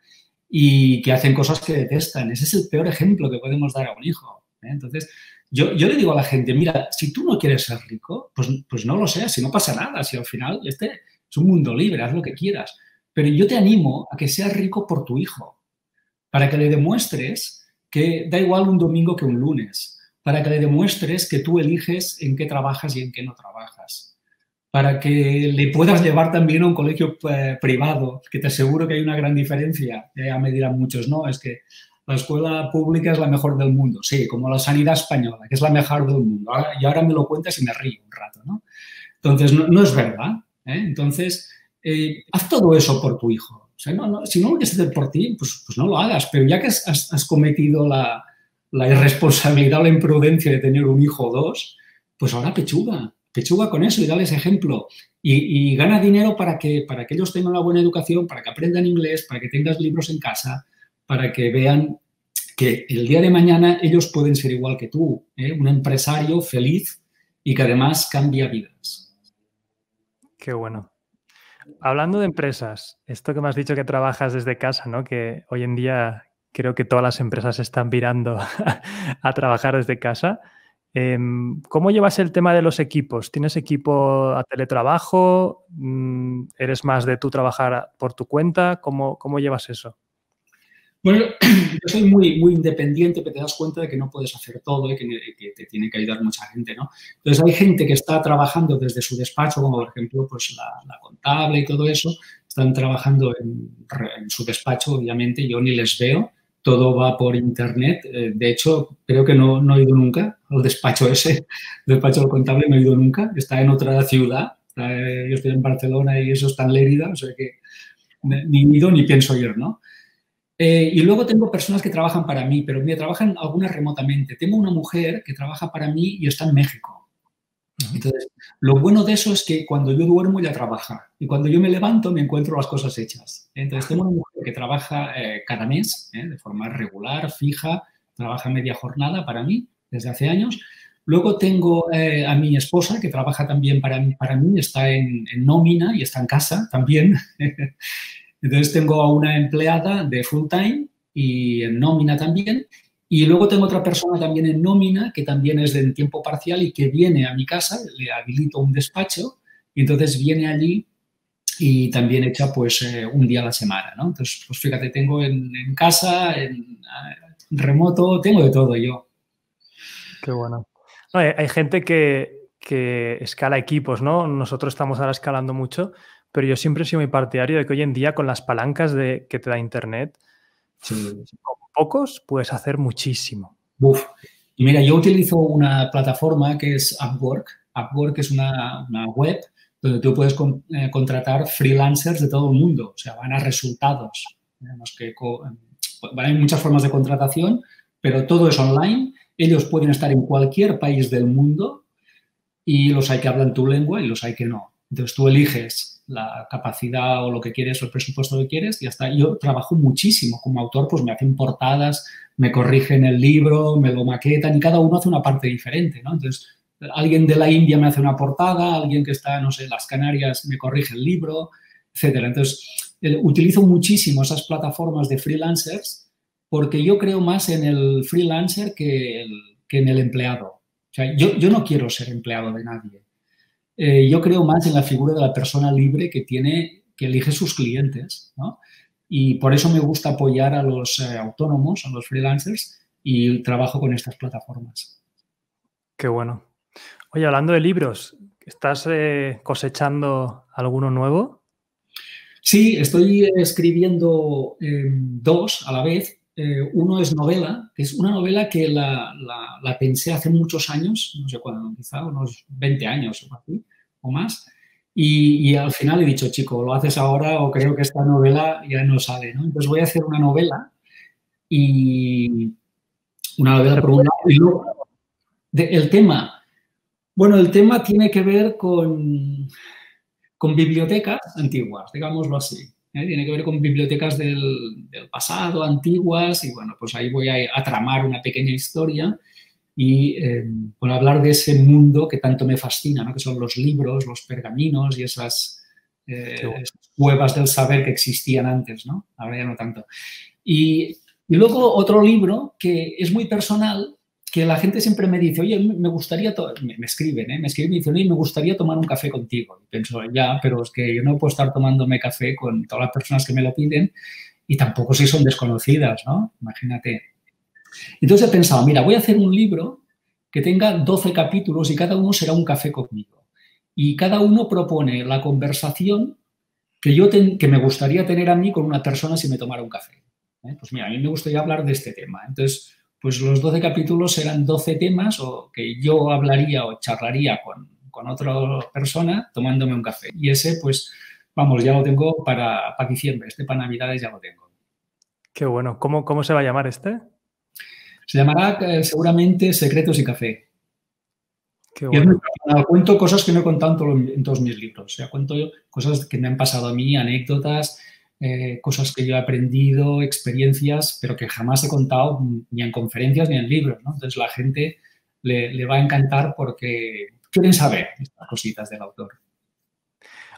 Y que hacen cosas que detestan. Ese es el peor ejemplo que podemos dar a un hijo, ¿eh? Entonces, yo, yo le digo a la gente, mira, si tú no quieres ser rico, pues, pues no lo seas, si no pasa nada, si al final este es un mundo libre, haz lo que quieras. Pero yo te animo a que seas rico por tu hijo, para que le demuestres que da igual un domingo que un lunes, para que le demuestres que tú eliges en qué trabajas y en qué no trabajas, para que le puedas llevar también a un colegio eh, privado, que te aseguro que hay una gran diferencia. Ya me dirán muchos, no, es que la escuela pública es la mejor del mundo, sí, como la sanidad española, que es la mejor del mundo, ahora, y ahora me lo cuentas y me río un rato, ¿no? Entonces, no, no es verdad, ¿eh? Entonces, eh, haz todo eso por tu hijo. O sea, no, no, si no lo quieres hacer por ti, pues, pues no lo hagas. Pero ya que has, has cometido la, la irresponsabilidad o la imprudencia de tener un hijo o dos, pues ahora pechuga. Pechuga con eso y dale ese ejemplo. Y, y gana dinero para que, para que ellos tengan una buena educación, para que aprendan inglés, para que tengas libros en casa, para que vean que el día de mañana ellos pueden ser igual que tú, ¿eh? Un empresario feliz y que además cambia vidas. Qué bueno. Hablando de empresas, esto que me has dicho que trabajas desde casa, ¿no? Que hoy en día creo que todas las empresas están virando a trabajar desde casa. Eh, ¿Cómo llevas el tema de los equipos? ¿Tienes equipo a teletrabajo? ¿Eres más de tú trabajar por tu cuenta? ¿Cómo, cómo llevas eso? Bueno, yo soy muy, muy independiente, pero te das cuenta de que no puedes hacer todo y que, que te tiene que ayudar mucha gente, ¿no? Entonces, hay gente que está trabajando desde su despacho, como por ejemplo, pues la, la contable y todo eso, están trabajando en, en su despacho, obviamente, yo ni les veo, todo va por internet. De hecho, creo que no, no he ido nunca al despacho ese, el despacho del contable no he ido nunca, está en otra ciudad, está, yo estoy en Barcelona y eso está en Lérida, o sea que ni he ido ni pienso ir, ¿no? Eh, y luego tengo personas que trabajan para mí, pero mira, trabajan algunas remotamente. Tengo una mujer que trabaja para mí y está en México. Entonces, lo bueno de eso es que cuando yo duermo ya trabaja y cuando yo me levanto me encuentro las cosas hechas. Entonces, tengo una mujer que trabaja eh, cada mes, eh, de forma regular, fija, trabaja media jornada para mí desde hace años. Luego tengo eh, a mi esposa que trabaja también para mí, para mí está en, en nómina y está en casa también. Entonces, tengo a una empleada de full time y en nómina también. Y luego tengo otra persona también en nómina que también es de tiempo parcial y que viene a mi casa, le habilito un despacho y entonces viene allí y también echa pues eh, un día a la semana, ¿no? Entonces, pues fíjate, tengo en, en casa, en, en remoto, tengo de todo yo. Qué bueno. No, hay, hay gente que, que escala equipos, ¿no? Nosotros estamos ahora escalando mucho. Pero yo siempre he sido muy partidario de que hoy en día con las palancas de, que te da internet, sí, con pocos puedes hacer muchísimo. Uf. Y mira, yo utilizo una plataforma que es Upwork. Upwork es una, una web donde tú puedes con, eh, contratar freelancers de todo el mundo. O sea, van a resultados. Los que hay muchas formas de contratación, pero todo es online. Ellos pueden estar en cualquier país del mundo y los hay que hablan tu lengua y los hay que no. Entonces, tú eliges la capacidad o lo que quieres o el presupuesto que quieres y ya está. Yo trabajo muchísimo como autor, pues me hacen portadas, me corrigen el libro, me lo maquetan y cada uno hace una parte diferente, ¿no? Entonces, alguien de la India me hace una portada, alguien que está, no sé, en las Canarias me corrige el libro, etcétera. Entonces, eh, utilizo muchísimo esas plataformas de freelancers porque yo creo más en el freelancer que, el, que en el empleado. O sea, yo, yo no quiero ser empleado de nadie. Eh, yo creo más en la figura de la persona libre que tiene, que elige sus clientes, ¿no? Y por eso me gusta apoyar a los eh, autónomos, a los freelancers, y trabajo con estas plataformas. Qué bueno. Oye, hablando de libros, ¿estás eh, cosechando alguno nuevo? Sí, estoy escribiendo eh, dos a la vez. Eh, uno es novela, que es una novela que la, la, la pensé hace muchos años, no sé cuándo, quizá unos veinte años o así, o más, y, y al final he dicho, chico, lo haces ahora o creo que esta novela ya no sale, ¿no? Entonces voy a hacer una novela y una novela por un lado y luego de, el tema. Bueno, el tema tiene que ver con, con bibliotecas antiguas, digámoslo así. ¿Eh? Tiene que ver con bibliotecas del, del pasado, antiguas, y bueno, pues ahí voy a, a tramar una pequeña historia y eh, bueno, hablar de ese mundo que tanto me fascina, ¿no? Que son los libros, los pergaminos y esas, eh, esas cuevas del saber que existían antes, ¿no? Ahora ya no tanto. Y, y luego otro libro que es muy personal, que la gente siempre me dice, oye, me gustaría, me, me escriben, ¿eh? me escriben y me dicen, oye, me gustaría tomar un café contigo. Y pienso, ya, pero es que yo no puedo estar tomándome café con todas las personas que me lo piden y tampoco si son desconocidas, ¿no? Imagínate. Entonces he pensado, mira, voy a hacer un libro que tenga doce capítulos y cada uno será un café conmigo. Y cada uno propone la conversación que, yo ten, que me gustaría tener a mí con una persona si me tomara un café. ¿Eh? Pues mira, a mí me gustaría hablar de este tema. Entonces, pues los doce capítulos serán doce temas o que yo hablaría o charlaría con, con otra persona tomándome un café. Y ese, pues, vamos, ya lo tengo para, para diciembre. Este para Navidades ya lo tengo. Qué bueno. ¿Cómo, cómo se va a llamar este? Se llamará eh, seguramente Secretos y Café. Qué bueno. Yo cuento cosas que no he contado en todos mis libros. O sea, cuento cosas que me han pasado a mí, anécdotas, Eh, cosas que yo he aprendido, experiencias, pero que jamás he contado ni en conferencias ni en libros, ¿no? Entonces, la gente le, le va a encantar porque quieren saber estas cositas del autor.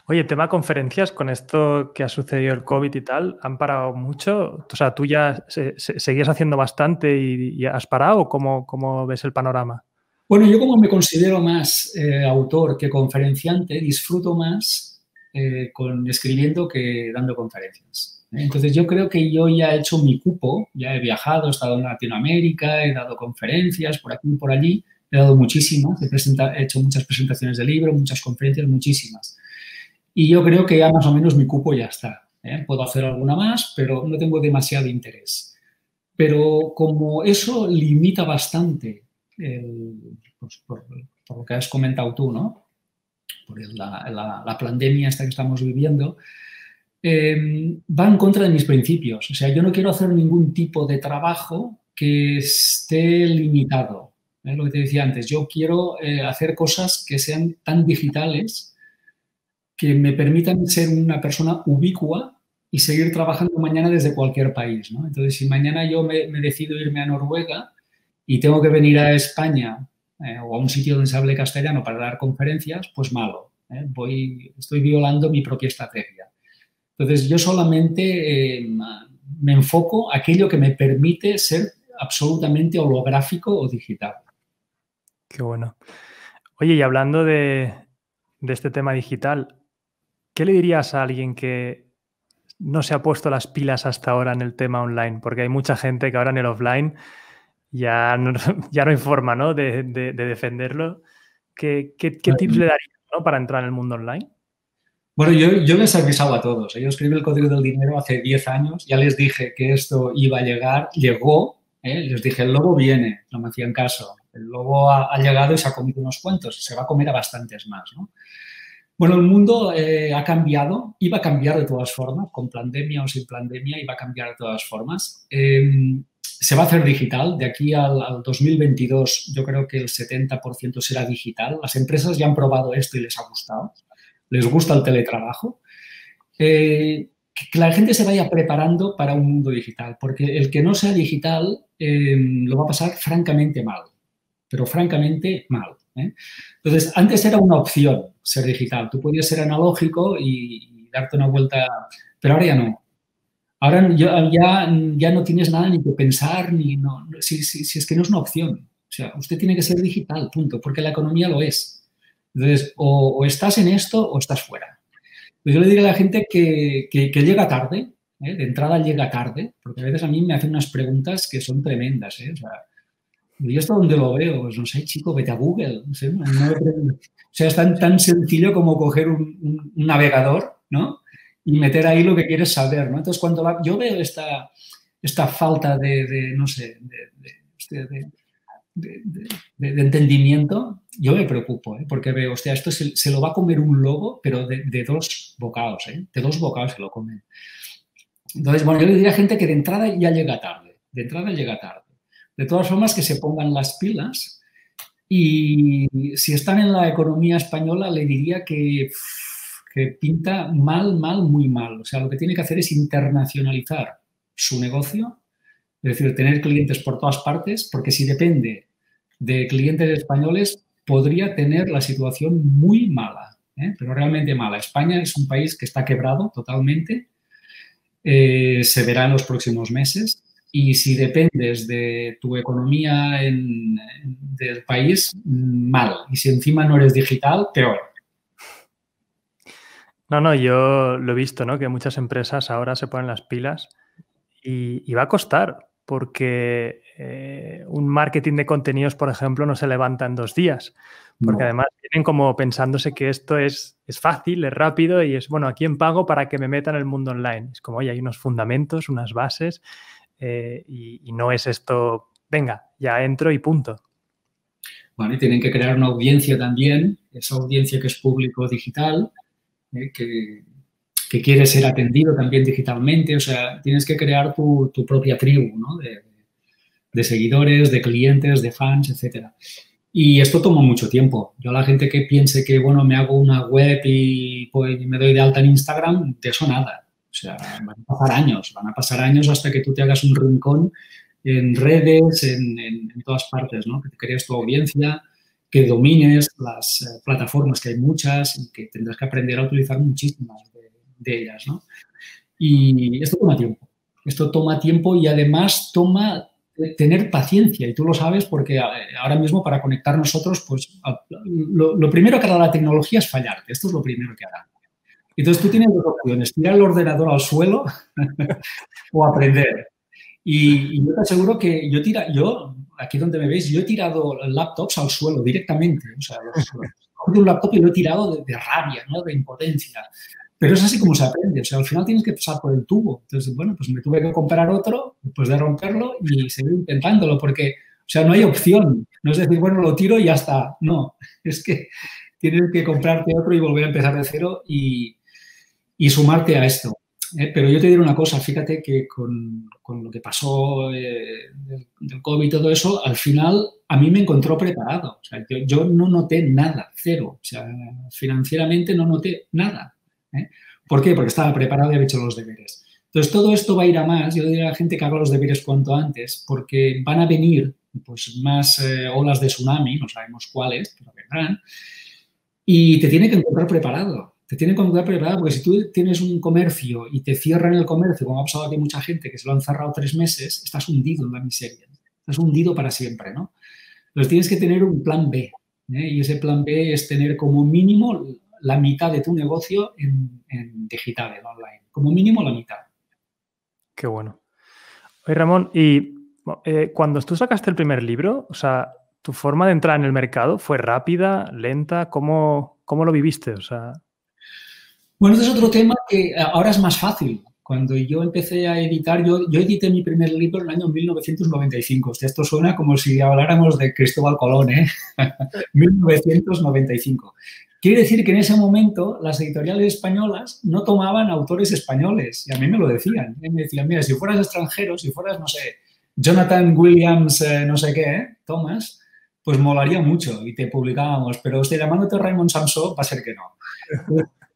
Oye, tema conferencias, con esto que ha sucedido el COVID y tal, ¿han parado mucho? O sea, ¿tú ya se, se, seguías haciendo bastante y, y has parado? ¿Cómo, cómo ves el panorama? Bueno, yo como me considero más eh, autor que conferenciante, disfruto más Eh, con escribiendo que dando conferencias. ¿eh? Entonces, yo creo que yo ya he hecho mi cupo, ya he viajado, he estado en Latinoamérica, he dado conferencias por aquí y por allí, he dado muchísimas, he, presenta, he hecho muchas presentaciones de libro, muchas conferencias, muchísimas. Y yo creo que ya más o menos mi cupo ya está. ¿eh? Puedo hacer alguna más, pero no tengo demasiado interés. Pero como eso limita bastante, el, pues, por, por lo que has comentado tú, ¿no? por la, la, la pandemia esta que estamos viviendo, eh, va en contra de mis principios. O sea, yo no quiero hacer ningún tipo de trabajo que esté limitado. ¿eh? Lo que te decía antes, yo quiero eh, hacer cosas que sean tan digitales que me permitan ser una persona ubicua y seguir trabajando mañana desde cualquier país, ¿no? Entonces, si mañana yo me, me decido irme a Noruega y tengo que venir a España Eh, o a un sitio donde se hable castellano para dar conferencias, pues malo. ¿eh? Voy, estoy violando mi propia estrategia. Entonces, yo solamente eh, me enfoco a aquello que me permite ser absolutamente holográfico o digital. Qué bueno. Oye, y hablando de, de este tema digital, ¿qué le dirías a alguien que no se ha puesto las pilas hasta ahora en el tema online? Porque hay mucha gente que ahora en el offline ya no, ya no hay forma, ¿no? de, de, de defenderlo. ¿Qué, qué, qué tips le darías, ¿no? para entrar en el mundo online? Bueno, yo, yo les avisaba a todos. Yo escribí El Código del Dinero hace diez años. Ya les dije que esto iba a llegar. Llegó. ¿eh? Les dije, el lobo viene. No me hacían caso. El lobo ha, ha llegado y se ha comido unos cuantos. Se va a comer a bastantes más, ¿no? Bueno, el mundo eh, ha cambiado. Iba a cambiar de todas formas. Con pandemia o sin pandemia iba a cambiar de todas formas. Eh, Se va a hacer digital. De aquí al, al dos mil veintidós yo creo que el setenta por ciento será digital. Las empresas ya han probado esto y les ha gustado. Les gusta el teletrabajo. eh, que la gente se vaya preparando para un mundo digital, porque el que no sea digital eh, lo va a pasar francamente mal, pero francamente mal, ¿eh? Entonces, antes era una opción ser digital. Tú podías ser analógico y, y darte una vuelta, pero ahora ya no. Ahora ya, ya, ya no tienes nada ni que pensar, ni no, si, si, si es que no es una opción. O sea, usted tiene que ser digital, punto, porque la economía lo es. Entonces, o, o estás en esto o estás fuera. Pues yo le digo a la gente que, que, que llega tarde, ¿eh? De entrada llega tarde, porque a veces a mí me hacen unas preguntas que son tremendas, ¿eh? O sea, yo hasta donde lo veo, pues no sé, chico, vete a Google, no sé, no me pregunto. O sea, es tan, tan sencillo como coger un, un, un navegador, ¿no? Y meter ahí lo que quieres saber, ¿no? Entonces, cuando la, yo veo esta, esta falta de, de, no sé, de, de, de, de, de, de entendimiento, yo me preocupo, ¿eh? Porque veo, hostia, esto se, se lo va a comer un lobo, pero de, de dos bocados, ¿eh? De dos bocados se lo comen. Entonces, bueno, yo le diría a gente que de entrada ya llega tarde, de entrada llega tarde. De todas formas, que se pongan las pilas, y si están en la economía española, le diría que... que pinta mal, mal, muy mal. O sea, lo que tiene que hacer es internacionalizar su negocio, es decir, tener clientes por todas partes, porque si depende de clientes españoles, podría tener la situación muy mala, ¿eh? Pero realmente mala. España es un país que está quebrado totalmente, eh, se verá en los próximos meses, y si dependes de tu economía en, del país, mal. Y si encima no eres digital, peor. No, no, yo lo he visto, ¿no? Que muchas empresas ahora se ponen las pilas y, y va a costar porque eh, un marketing de contenidos, por ejemplo, no se levanta en dos días. Porque no. Además vienen como pensándose que esto es, es fácil, es rápido y es, bueno, ¿a quién pago para que me meta en el mundo online? Es como, oye, hay unos fundamentos, unas bases eh, y, y no es esto, venga, ya entro y punto. Bueno, y tienen que crear una audiencia también, esa audiencia que es público digital, Eh, que, que quiere ser atendido también digitalmente. O sea, tienes que crear tu, tu propia tribu, ¿no? De, de seguidores, de clientes, de fans, etcétera. Y esto toma mucho tiempo. Yo a la gente que piense que, bueno, me hago una web y pues, me doy de alta en Instagram, de eso nada. O sea, van a pasar años, van a pasar años hasta que tú te hagas un rincón en redes, en, en, en todas partes, ¿no? Que te crees tu audiencia, que domines las plataformas, que hay muchas, y que tendrás que aprender a utilizar muchísimas de, de ellas, ¿no? Y esto toma tiempo. Esto toma tiempo y además toma tener paciencia. Y tú lo sabes porque ahora mismo para conectar nosotros, pues lo, lo primero que hará la tecnología es fallarte. Esto es lo primero que hará. Entonces, tú tienes dos opciones, tirar el ordenador al suelo o aprender. Y, y yo te aseguro que yo tira, yo... Aquí donde me veis, yo he tirado laptops al suelo directamente. O sea, cogido un laptop y lo he tirado de, de rabia, ¿no? De impotencia. Pero es así como se aprende. O sea, al final tienes que pasar por el tubo. Entonces, bueno, pues me tuve que comprar otro después de romperlo y seguir intentándolo porque, o sea, no hay opción. No es decir, bueno, lo tiro y ya está. No, es que tienes que comprarte otro y volver a empezar de cero y, y sumarte a esto. Eh, pero yo te diré una cosa, fíjate que con, con lo que pasó eh, del, del COVID y todo eso, al final a mí me encontró preparado. O sea, yo, yo no noté nada, cero. O sea, financieramente no noté nada, ¿eh? ¿Por qué? Porque estaba preparado y había hecho los deberes. Entonces, todo esto va a ir a más. Yo le diría a la gente que haga los deberes cuanto antes porque van a venir pues, más eh, olas de tsunami, no sabemos cuáles, pero vendrán, y te tiene que encontrar preparado. Te tienen que encontrar preparado porque si tú tienes un comercio y te cierran el comercio, como ha pasado aquí mucha gente que se lo han cerrado tres meses, estás hundido en la miseria, estás hundido para siempre, ¿no? Entonces tienes que tener un plan be, ¿eh? Y ese plan be es tener como mínimo la mitad de tu negocio en, en digital, en online, como mínimo la mitad. Qué bueno. Oye, Ramón, y eh, cuando tú sacaste el primer libro, o sea, tu forma de entrar en el mercado fue rápida, lenta, ¿cómo, cómo lo viviste? O sea... Bueno, este es otro tema que ahora es más fácil. Cuando yo empecé a editar, yo, yo edité mi primer libro en el año mil novecientos noventa y cinco. O sea, esto suena como si habláramos de Cristóbal Colón, ¿eh? mil novecientos noventa y cinco. Quiere decir que en ese momento las editoriales españolas no tomaban autores españoles. Y a mí me lo decían. ¿Eh? Me decían, mira, si fueras extranjero, si fueras, no sé, Jonathan Williams, eh, no sé qué, ¿eh? Thomas, pues molaría mucho y te publicábamos. Pero, hostia, llamándote Raimon Samsó, va a ser que no.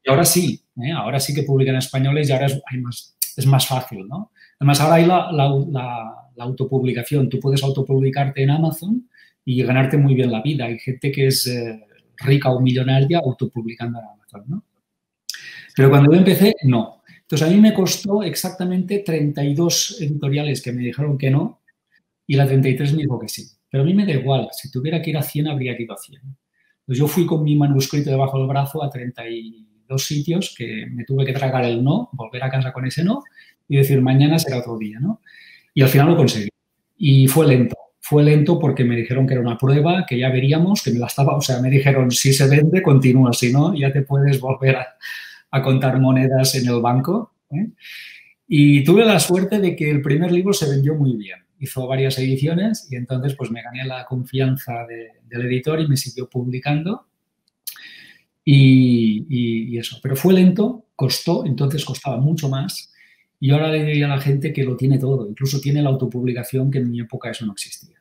Y ahora sí, ¿eh? ahora sí que publican en españoles y ahora es, hay más, es más fácil, ¿no? Además, ahora hay la, la, la, la autopublicación. Tú puedes autopublicarte en Amazon y ganarte muy bien la vida. Hay gente que es eh, rica o millonaria autopublicando en Amazon, ¿no? Pero cuando yo empecé, no. Entonces, a mí me costó exactamente treinta y dos editoriales que me dijeron que no y la treinta y tres me dijo que sí. Pero a mí me da igual. Si tuviera que ir a cien, habría que ir a cien. Pues yo fui con mi manuscrito debajo del brazo a treinta y dos sitios que me tuve que tragar el no, volver a casa con ese no y decir mañana será otro día, ¿no? Y al final lo conseguí. Y fue lento. Fue lento porque me dijeron que era una prueba, que ya veríamos, que me la estaba... O sea, me dijeron, si se vende, continúa, si no, ya te puedes volver a... a contar monedas en el banco, ¿eh? Y tuve la suerte de que el primer libro se vendió muy bien. Hizo varias ediciones y entonces pues me gané la confianza de, del editor y me siguió publicando y, y, y eso. Pero fue lento, costó, entonces costaba mucho más y ahora le diría a la gente que lo tiene todo, incluso tiene la autopublicación que en mi época eso no existía.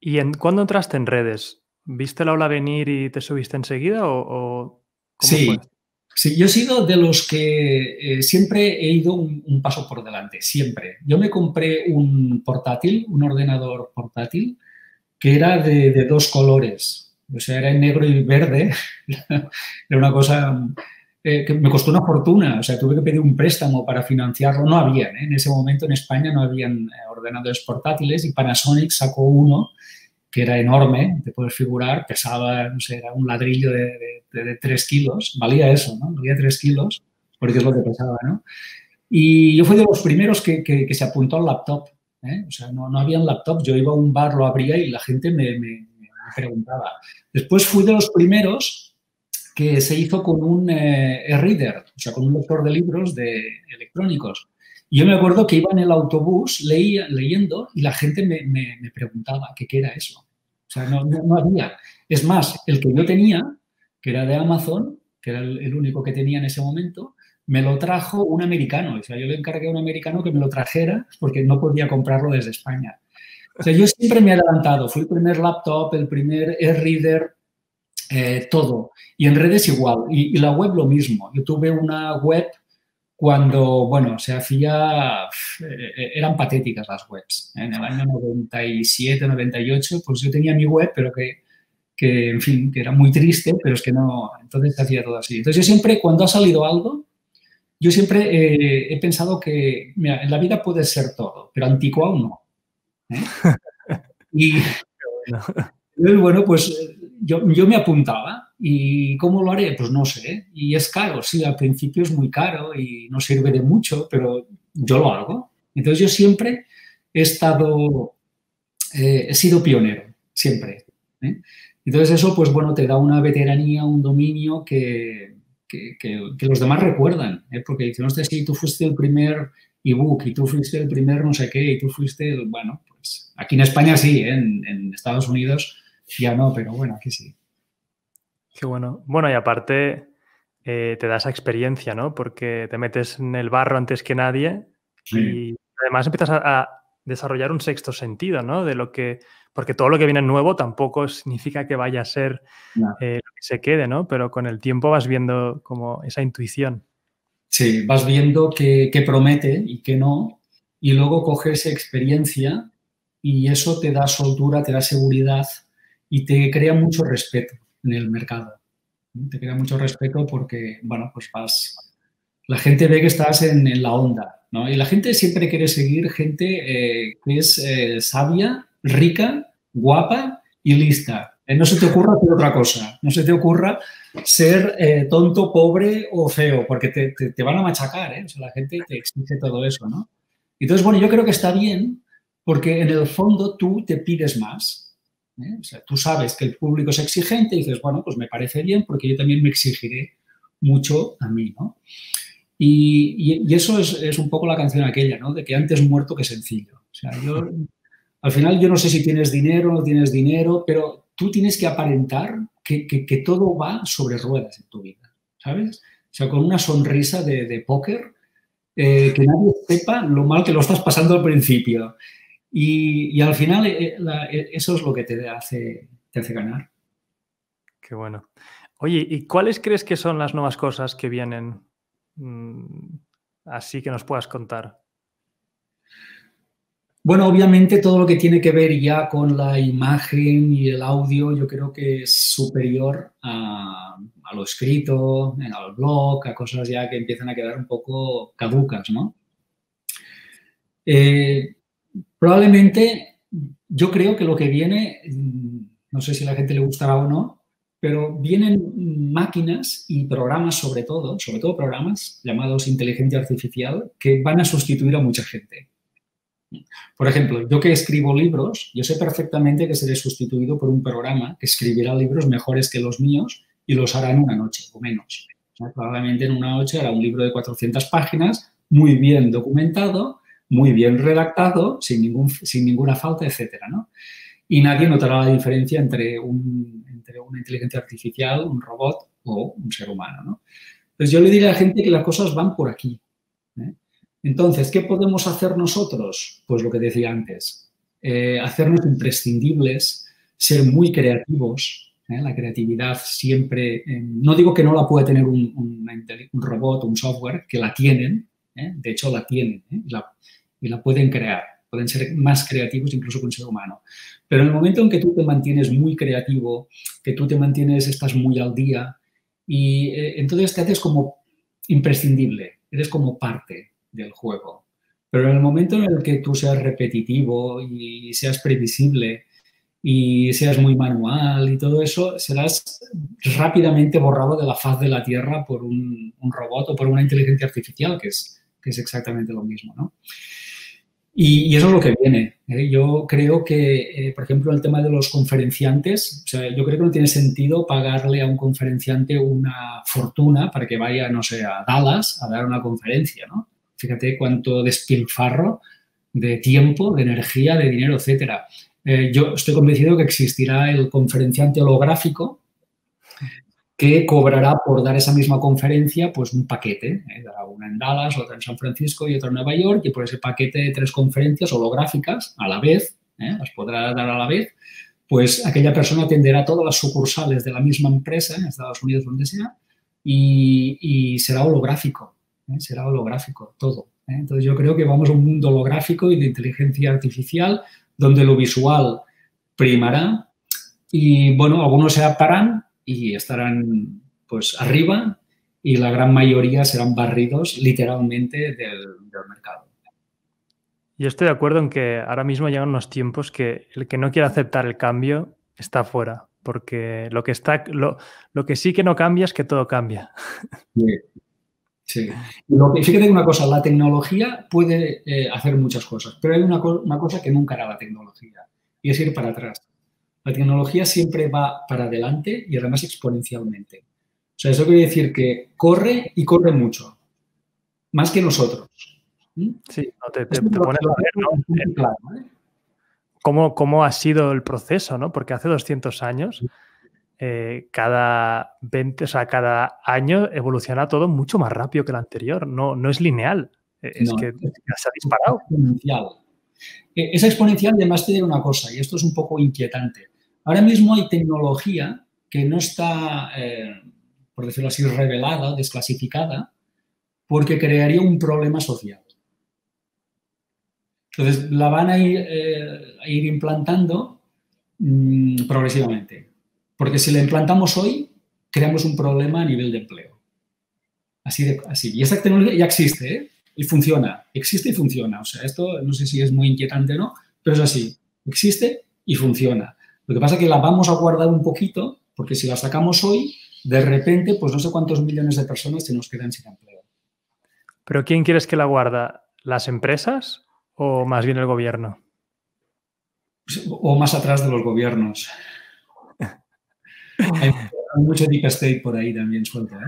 ¿Y en, cuándo entraste en redes? ¿Viste la ola venir y te subiste enseguida o, o cómo sí. fue? Sí, yo he sido de los que eh, siempre he ido un, un paso por delante, siempre. Yo me compré un portátil, un ordenador portátil, que era de, de dos colores. O sea, era en negro y verde. Era una cosa eh, que me costó una fortuna. O sea, tuve que pedir un préstamo para financiarlo. No habían, ¿eh? En ese momento en España no habían ordenadores portátiles y Panasonic sacó uno que era enorme, te puedes figurar, pesaba, no sé, era un ladrillo de, de, de tres kilos, valía eso, ¿no? Valía tres kilos, porque es lo que pesaba, ¿no? Y yo fui de los primeros que, que, que se apuntó al laptop, ¿eh? O sea, no, no había un laptop, yo iba a un bar, lo abría y la gente me, me, me preguntaba. Después fui de los primeros que se hizo con un eh, e-reader, o sea, con un lector de libros de electrónicos. Y yo me acuerdo que iba en el autobús leía, leyendo y la gente me, me, me preguntaba qué era eso. O sea, no, no, no había. Es más, el que yo tenía, que era de Amazon, que era el, el único que tenía en ese momento, me lo trajo un americano. O sea, yo le encargué a un americano que me lo trajera porque no podía comprarlo desde España. O sea, yo siempre me he adelantado. Fui el primer laptop, el primer e-reader, eh, todo. Y en redes igual. Y, y la web lo mismo. Yo tuve una web... Cuando, bueno, se hacía, eran patéticas las webs. En el año noventa y siete, noventa y ocho, pues yo tenía mi web, pero que, que, en fin, que era muy triste, pero es que no, entonces se hacía todo así. Entonces yo siempre, cuando ha salido algo, yo siempre eh, he pensado que, mira, en la vida puede ser todo, pero anticuado no, ¿eh? Y, y bueno, pues yo, yo me apuntaba. ¿Y cómo lo haré? Pues no sé. Y es caro, sí, al principio es muy caro y no sirve de mucho, pero yo lo hago. Entonces yo siempre he estado, eh, he sido pionero, siempre, ¿eh? Entonces eso, pues bueno, te da una veteranía, un dominio que, que, que, que los demás recuerdan, ¿eh? Porque dicen, hostia, sí, tú fuiste el primer ebook y tú fuiste el primer no sé qué y tú fuiste el, bueno, pues aquí en España sí, ¿eh? en, en Estados Unidos ya no, pero bueno, aquí sí. Qué bueno. Bueno, y aparte eh, te da esa experiencia, ¿no? Porque te metes en el barro antes que nadie sí. Y además empiezas a, a desarrollar un sexto sentido, ¿no? De lo que, porque todo lo que viene nuevo tampoco significa que vaya a ser no. eh, lo que se quede, ¿no? Pero con el tiempo vas viendo como esa intuición. Sí, vas viendo qué, qué promete y qué no. Y luego coges experiencia y eso te da soltura, te da seguridad y te crea mucho respeto en el mercado. Te queda mucho respeto porque, bueno, pues vas... La gente ve que estás en, en la onda, ¿no? Y la gente siempre quiere seguir gente eh, que es eh, sabia, rica, guapa y lista. Eh, no se te ocurra hacer otra cosa. No se te ocurra ser eh, tonto, pobre o feo porque te, te, te van a machacar, ¿eh? O sea, la gente te exige todo eso, ¿no? Entonces, bueno, yo creo que está bien porque en el fondo tú te pides más. ¿Eh? O sea, tú sabes que el público es exigente y dices, bueno, pues me parece bien porque yo también me exigiré mucho a mí, ¿no? Y, y, y eso es, es un poco la canción aquella, ¿no? De que antes muerto que sencillo. O sea, yo, al final yo no sé si tienes dinero o no tienes dinero, pero tú tienes que aparentar que, que, que todo va sobre ruedas en tu vida, ¿sabes? O sea, con una sonrisa de, de póker, eh, que nadie sepa lo mal que lo estás pasando al principio. Y, y al final eh, la, eh, eso es lo que te hace, te hace ganar. Qué bueno. Oye, ¿y cuáles crees que son las nuevas cosas que vienen? Mm, así que nos puedas contar. Bueno, obviamente todo lo que tiene que ver ya con la imagen y el audio, yo creo que es superior a, a lo escrito, al blog, a cosas ya que empiezan a quedar un poco caducas, ¿no? Eh, probablemente, yo creo que lo que viene, no sé si a la gente le gustará o no, pero vienen máquinas y programas sobre todo, sobre todo programas llamados inteligencia artificial, que van a sustituir a mucha gente. Por ejemplo, yo que escribo libros, yo sé perfectamente que seré sustituido por un programa que escribirá libros mejores que los míos y los hará en una noche o menos. O sea, probablemente en una noche hará un libro de cuatrocientas páginas, muy bien documentado, muy bien redactado, sin, ningún, sin ninguna falta, etcétera, ¿no? Y nadie notará la diferencia entre, un, entre una inteligencia artificial, un robot o un ser humano, ¿no? Entonces, yo le diré a la gente que las cosas van por aquí, ¿eh? Entonces, ¿qué podemos hacer nosotros? Pues lo que decía antes, eh, hacernos imprescindibles, ser muy creativos, ¿eh? La creatividad siempre, eh, no digo que no la pueda tener un, un, un robot o un software, que la tienen, ¿eh? De hecho la tienen, ¿eh? la, y la pueden crear, pueden ser más creativos incluso que un ser humano. Pero en el momento en que tú te mantienes muy creativo, que tú te mantienes, estás muy al día y eh, entonces te haces como imprescindible, eres como parte del juego. Pero en el momento en el que tú seas repetitivo y seas previsible y seas muy manual y todo eso, serás rápidamente borrado de la faz de la Tierra por un, un robot o por una inteligencia artificial, que es, que es exactamente lo mismo, ¿no? Y, y eso es lo que viene, ¿eh? Yo creo que, eh, por ejemplo, el tema de los conferenciantes, o sea, yo creo que no tiene sentido pagarle a un conferenciante una fortuna para que vaya, no sé, a Dallas a dar una conferencia, ¿no? Fíjate cuánto despilfarro de tiempo, de energía, de dinero, etcétera. Eh, yo estoy convencido que existirá el conferenciante holográfico que cobrará por dar esa misma conferencia pues un paquete, ¿eh? Dará una en Dallas, otra en San Francisco y otra en Nueva York, y por ese paquete de tres conferencias holográficas a la vez, ¿eh? Las podrá dar a la vez, pues aquella persona atenderá a todas las sucursales de la misma empresa en Estados Unidos, donde sea, y, y será holográfico. ¿Eh? Será holográfico todo, ¿eh? Entonces, yo creo que vamos a un mundo holográfico y de inteligencia artificial donde lo visual primará y, bueno, algunos se aparan y estarán, pues, arriba y la gran mayoría serán barridos literalmente del, del mercado. Yo estoy de acuerdo en que ahora mismo llegan unos tiempos que el que no quiera aceptar el cambio está fuera, porque lo que, está, lo, lo que sí que no cambia es que todo cambia. Sí. Sí. Y fíjate una cosa, la tecnología puede eh, hacer muchas cosas, pero hay una, co una cosa que nunca hará la tecnología y es ir para atrás. La tecnología siempre va para adelante y además exponencialmente. O sea, eso quiere decir que corre y corre mucho, más que nosotros. Sí, sí no te, te, te, te pones a ver, ¿no? El, claro, ¿eh? cómo, cómo ha sido el proceso, ¿no? Porque hace doscientos años... Sí. Eh, cada veinte, o sea, cada año evoluciona todo mucho más rápido que el anterior. No, no es lineal, es no, que se ha disparado. Es exponencial. Es exponencial, además te digo una cosa, y esto es un poco inquietante. Ahora mismo hay tecnología que no está, eh, por decirlo así, revelada, desclasificada, porque crearía un problema social. Entonces, la van a ir, eh, a ir implantando mmm, progresivamente. Porque si la implantamos hoy, creamos un problema a nivel de empleo. Así de, así. Y esta tecnología ya existe, ¿eh? Y funciona. Existe y funciona. O sea, esto no sé si es muy inquietante o no, pero es así. Existe y funciona. Lo que pasa es que la vamos a guardar un poquito, porque si la sacamos hoy, de repente, pues no sé cuántos millones de personas se nos quedan sin empleo. ¿Pero quién quieres que la guarda? ¿Las empresas o más bien el gobierno? O más atrás de los gobiernos. Hay, hay mucho deep state por ahí también suelto, ¿eh?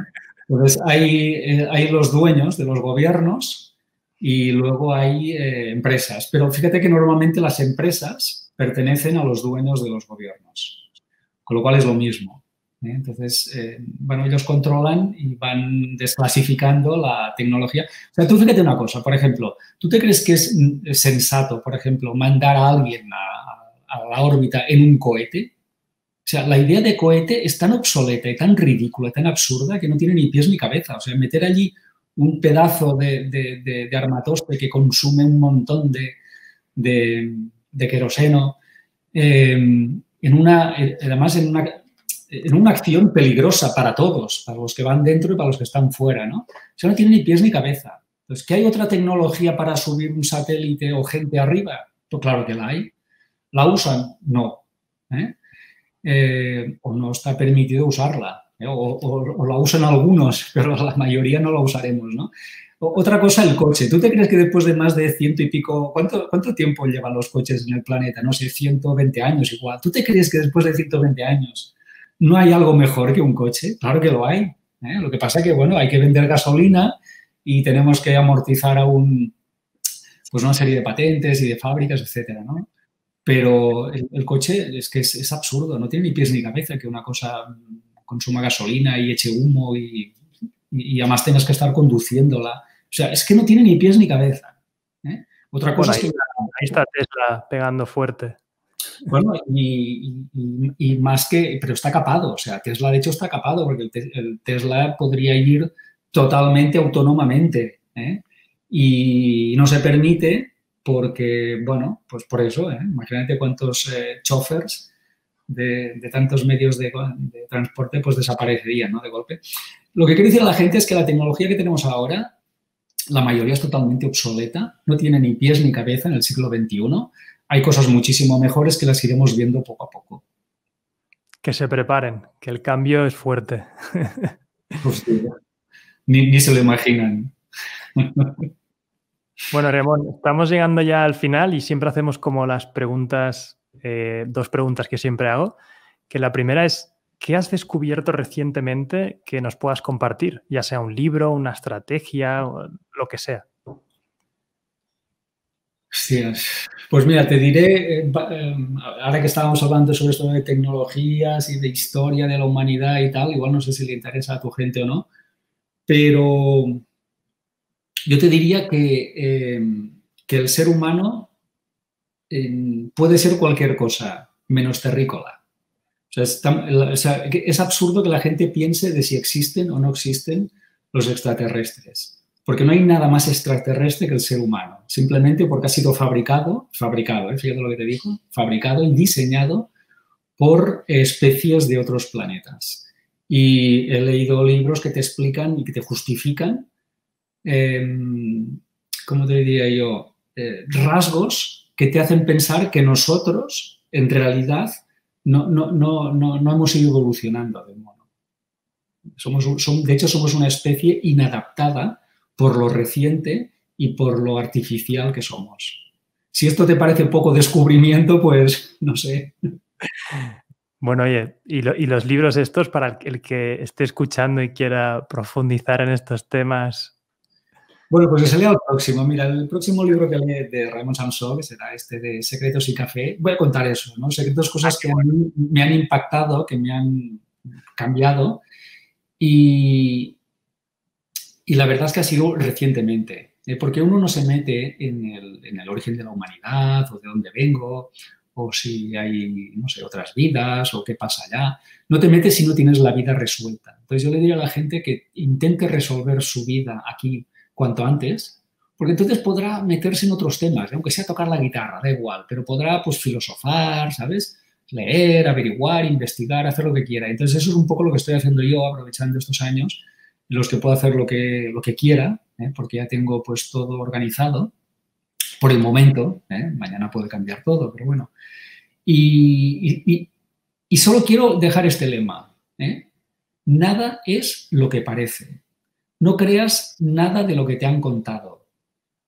Entonces, hay, eh, hay los dueños de los gobiernos y luego hay eh, empresas. Pero fíjate que normalmente las empresas pertenecen a los dueños de los gobiernos, con lo cual es lo mismo, ¿eh? Entonces, eh, bueno, ellos controlan y van desclasificando la tecnología. O sea, tú fíjate una cosa, por ejemplo, ¿tú te crees que es sensato, por ejemplo, mandar a alguien a, a la órbita en un cohete? O sea, la idea de cohete es tan obsoleta y tan ridícula, tan absurda, que no tiene ni pies ni cabeza. O sea, meter allí un pedazo de, de, de, de armatoste que consume un montón de, de, de queroseno, eh, en una, además en una, en una acción peligrosa para todos, para los que van dentro y para los que están fuera, ¿no? O sea, no tiene ni pies ni cabeza. Entonces, ¿qué hay otra tecnología para subir un satélite o gente arriba? Pues claro que la hay. ¿La usan? No. ¿Eh? Eh, o no está permitido usarla, ¿eh? o, o, o la usan algunos, pero la mayoría no la usaremos, ¿no? O, otra cosa, el coche. ¿Tú te crees que después de más de ciento y pico, ¿cuánto, cuánto tiempo llevan los coches en el planeta? No sé, ciento veinte años igual. ¿Tú te crees que después de ciento veinte años no hay algo mejor que un coche? Claro que lo hay, ¿eh? Lo que pasa es que, bueno, hay que vender gasolina y tenemos que amortizar aún, pues, una serie de patentes y de fábricas, etcétera, ¿no? Pero el, el coche es que es, es absurdo, no tiene ni pies ni cabeza que una cosa consuma gasolina y eche humo y, y, y además tengas que estar conduciéndola. O sea, es que no tiene ni pies ni cabeza, ¿eh? Otra cosa bueno, es que... Ahí está Tesla pegando fuerte. Bueno, y, y, y más que... Pero está capado, o sea, Tesla de hecho está capado porque el, te, el Tesla podría ir totalmente autónomamente, ¿eh? Y no se permite... Porque, bueno, pues por eso, ¿eh? Imagínate cuántos eh, chófers de, de tantos medios de, de transporte pues desaparecerían, ¿no? De golpe. Lo que quiero decir a la gente es que la tecnología que tenemos ahora, la mayoría es totalmente obsoleta, no tiene ni pies ni cabeza en el siglo veintiuno. Hay cosas muchísimo mejores que las iremos viendo poco a poco. Que se preparen, que el cambio es fuerte. Hostia, ni, ni se lo imaginan. Bueno, Raimon, estamos llegando ya al final y siempre hacemos como las preguntas, eh, dos preguntas que siempre hago, que la primera es, ¿qué has descubierto recientemente que nos puedas compartir? Ya sea un libro, una estrategia, lo que sea. Hostias. Pues mira, te diré, eh, ahora que estábamos hablando sobre esto de tecnologías y de historia de la humanidad y tal, igual no sé si le interesa a tu gente o no, pero... Yo te diría que, eh, que el ser humano eh, puede ser cualquier cosa, menos terrícola. O sea, es, tan, o sea, es absurdo que la gente piense de si existen o no existen los extraterrestres. Porque no hay nada más extraterrestre que el ser humano. Simplemente porque ha sido fabricado, fabricado, ¿eh? Fíjate lo que te digo, fabricado y diseñado por especies de otros planetas. Y he leído libros que te explican y que te justifican Eh, ¿cómo te diría yo? Eh, rasgos que te hacen pensar que nosotros, en realidad, no, no, no, no, no hemos ido evolucionando del mono. Somos, son, de hecho, somos una especie inadaptada por lo reciente y por lo artificial que somos. Si esto te parece poco descubrimiento, pues no sé. Bueno, oye, y, lo, y los libros estos, para el que esté escuchando y quiera profundizar en estos temas... Bueno, pues que se lea el próximo. Mira, el próximo libro que lee de Raimon Samsó, que será este de Secretos y Café, voy a contar eso, ¿no? Secretos, cosas que han, me han impactado, que me han cambiado y, y la verdad es que ha sido recientemente, ¿eh? Porque uno no se mete en el, en el origen de la humanidad o de dónde vengo o si hay, no sé, otras vidas o qué pasa allá. No te metes si no tienes la vida resuelta. Entonces yo le diría a la gente que intente resolver su vida aquí cuanto antes, porque entonces podrá meterse en otros temas, ¿eh? Aunque sea tocar la guitarra, da igual, pero podrá, pues, filosofar, ¿sabes? Leer, averiguar, investigar, hacer lo que quiera. Entonces, eso es un poco lo que estoy haciendo yo, aprovechando estos años, en los que puedo hacer lo que, lo que quiera, ¿eh? Porque ya tengo, pues, todo organizado por el momento, ¿eh? Mañana puede cambiar todo, pero bueno. Y, y, y, y solo quiero dejar este lema, ¿eh? Nada es lo que parece. No creas nada de lo que te han contado.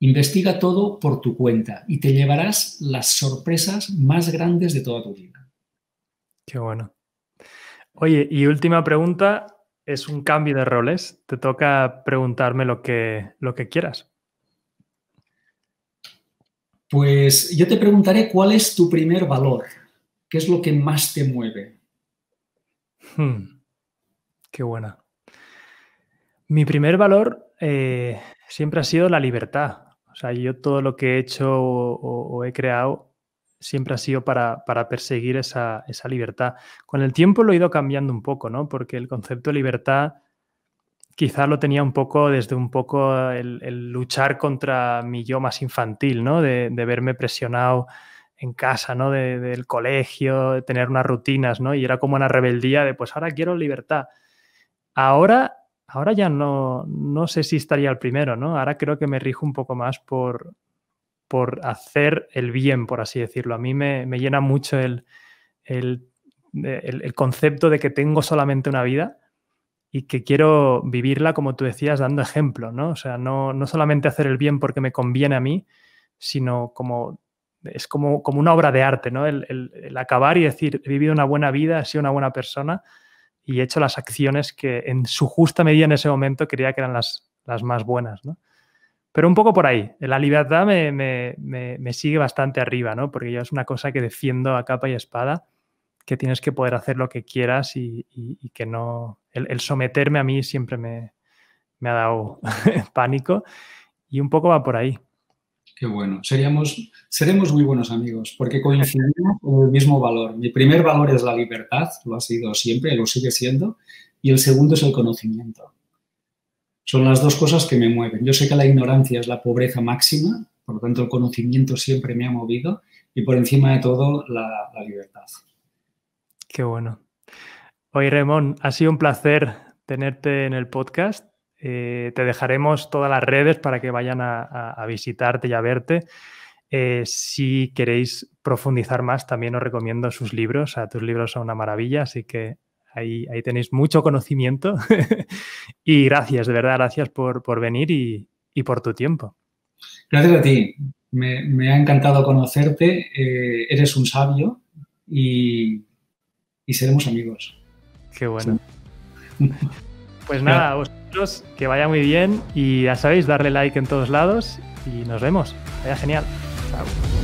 Investiga todo por tu cuenta y te llevarás las sorpresas más grandes de toda tu vida. Qué bueno. Oye, y última pregunta, es un cambio de roles. Te toca preguntarme lo que, lo que quieras. Pues yo te preguntaré cuál es tu primer valor. ¿Qué es lo que más te mueve? Hmm. Qué buena. Mi primer valor eh, siempre ha sido la libertad. O sea, yo todo lo que he hecho o, o, o he creado siempre ha sido para, para perseguir esa, esa libertad. Con el tiempo lo he ido cambiando un poco, ¿no? Porque el concepto de libertad quizá lo tenía un poco desde un poco el, el luchar contra mi yo más infantil, ¿no? De, de verme presionado en casa, ¿no? De, del colegio, de tener unas rutinas, ¿no? Y era como una rebeldía de, pues ahora quiero libertad. Ahora, ahora ya no, no sé si estaría el primero, ¿no? Ahora creo que me rijo un poco más por, por hacer el bien, por así decirlo. A mí me, me llena mucho el, el, el, el concepto de que tengo solamente una vida y que quiero vivirla, como tú decías, dando ejemplo, ¿no? O sea, no, no solamente hacer el bien porque me conviene a mí, sino como... Es como, como una obra de arte, ¿no? El, el, el acabar y decir, he vivido una buena vida, he sido una buena persona y he hecho las acciones que en su justa medida en ese momento creía que eran las, las más buenas, ¿no? Pero un poco por ahí. La libertad me, me, me, me sigue bastante arriba, ¿no? Porque yo es una cosa que defiendo a capa y espada, que tienes que poder hacer lo que quieras y, y, y que no... El, el someterme a mí siempre me, me ha dado pánico y un poco va por ahí. Qué bueno. Seríamos, seremos muy buenos amigos porque coincidimos con el mismo valor. Mi primer valor es la libertad, lo ha sido siempre, lo sigue siendo, y el segundo es el conocimiento. Son las dos cosas que me mueven. Yo sé que la ignorancia es la pobreza máxima, por lo tanto el conocimiento siempre me ha movido y por encima de todo la, la libertad. Qué bueno. Oye, Raimon, ha sido un placer tenerte en el podcast. Eh, te dejaremos todas las redes para que vayan a, a, a visitarte y a verte. Eh, si queréis profundizar más, también os recomiendo sus libros. O sea, tus libros son una maravilla, así que ahí, ahí tenéis mucho conocimiento. Y gracias, de verdad, gracias por, por venir y, y por tu tiempo. Gracias a ti. Me, me ha encantado conocerte. Eh, eres un sabio y, y seremos amigos. Qué bueno. Sí. Pues nada, a vosotros que vaya muy bien y ya sabéis, darle like en todos lados y nos vemos. Vaya genial. Chao.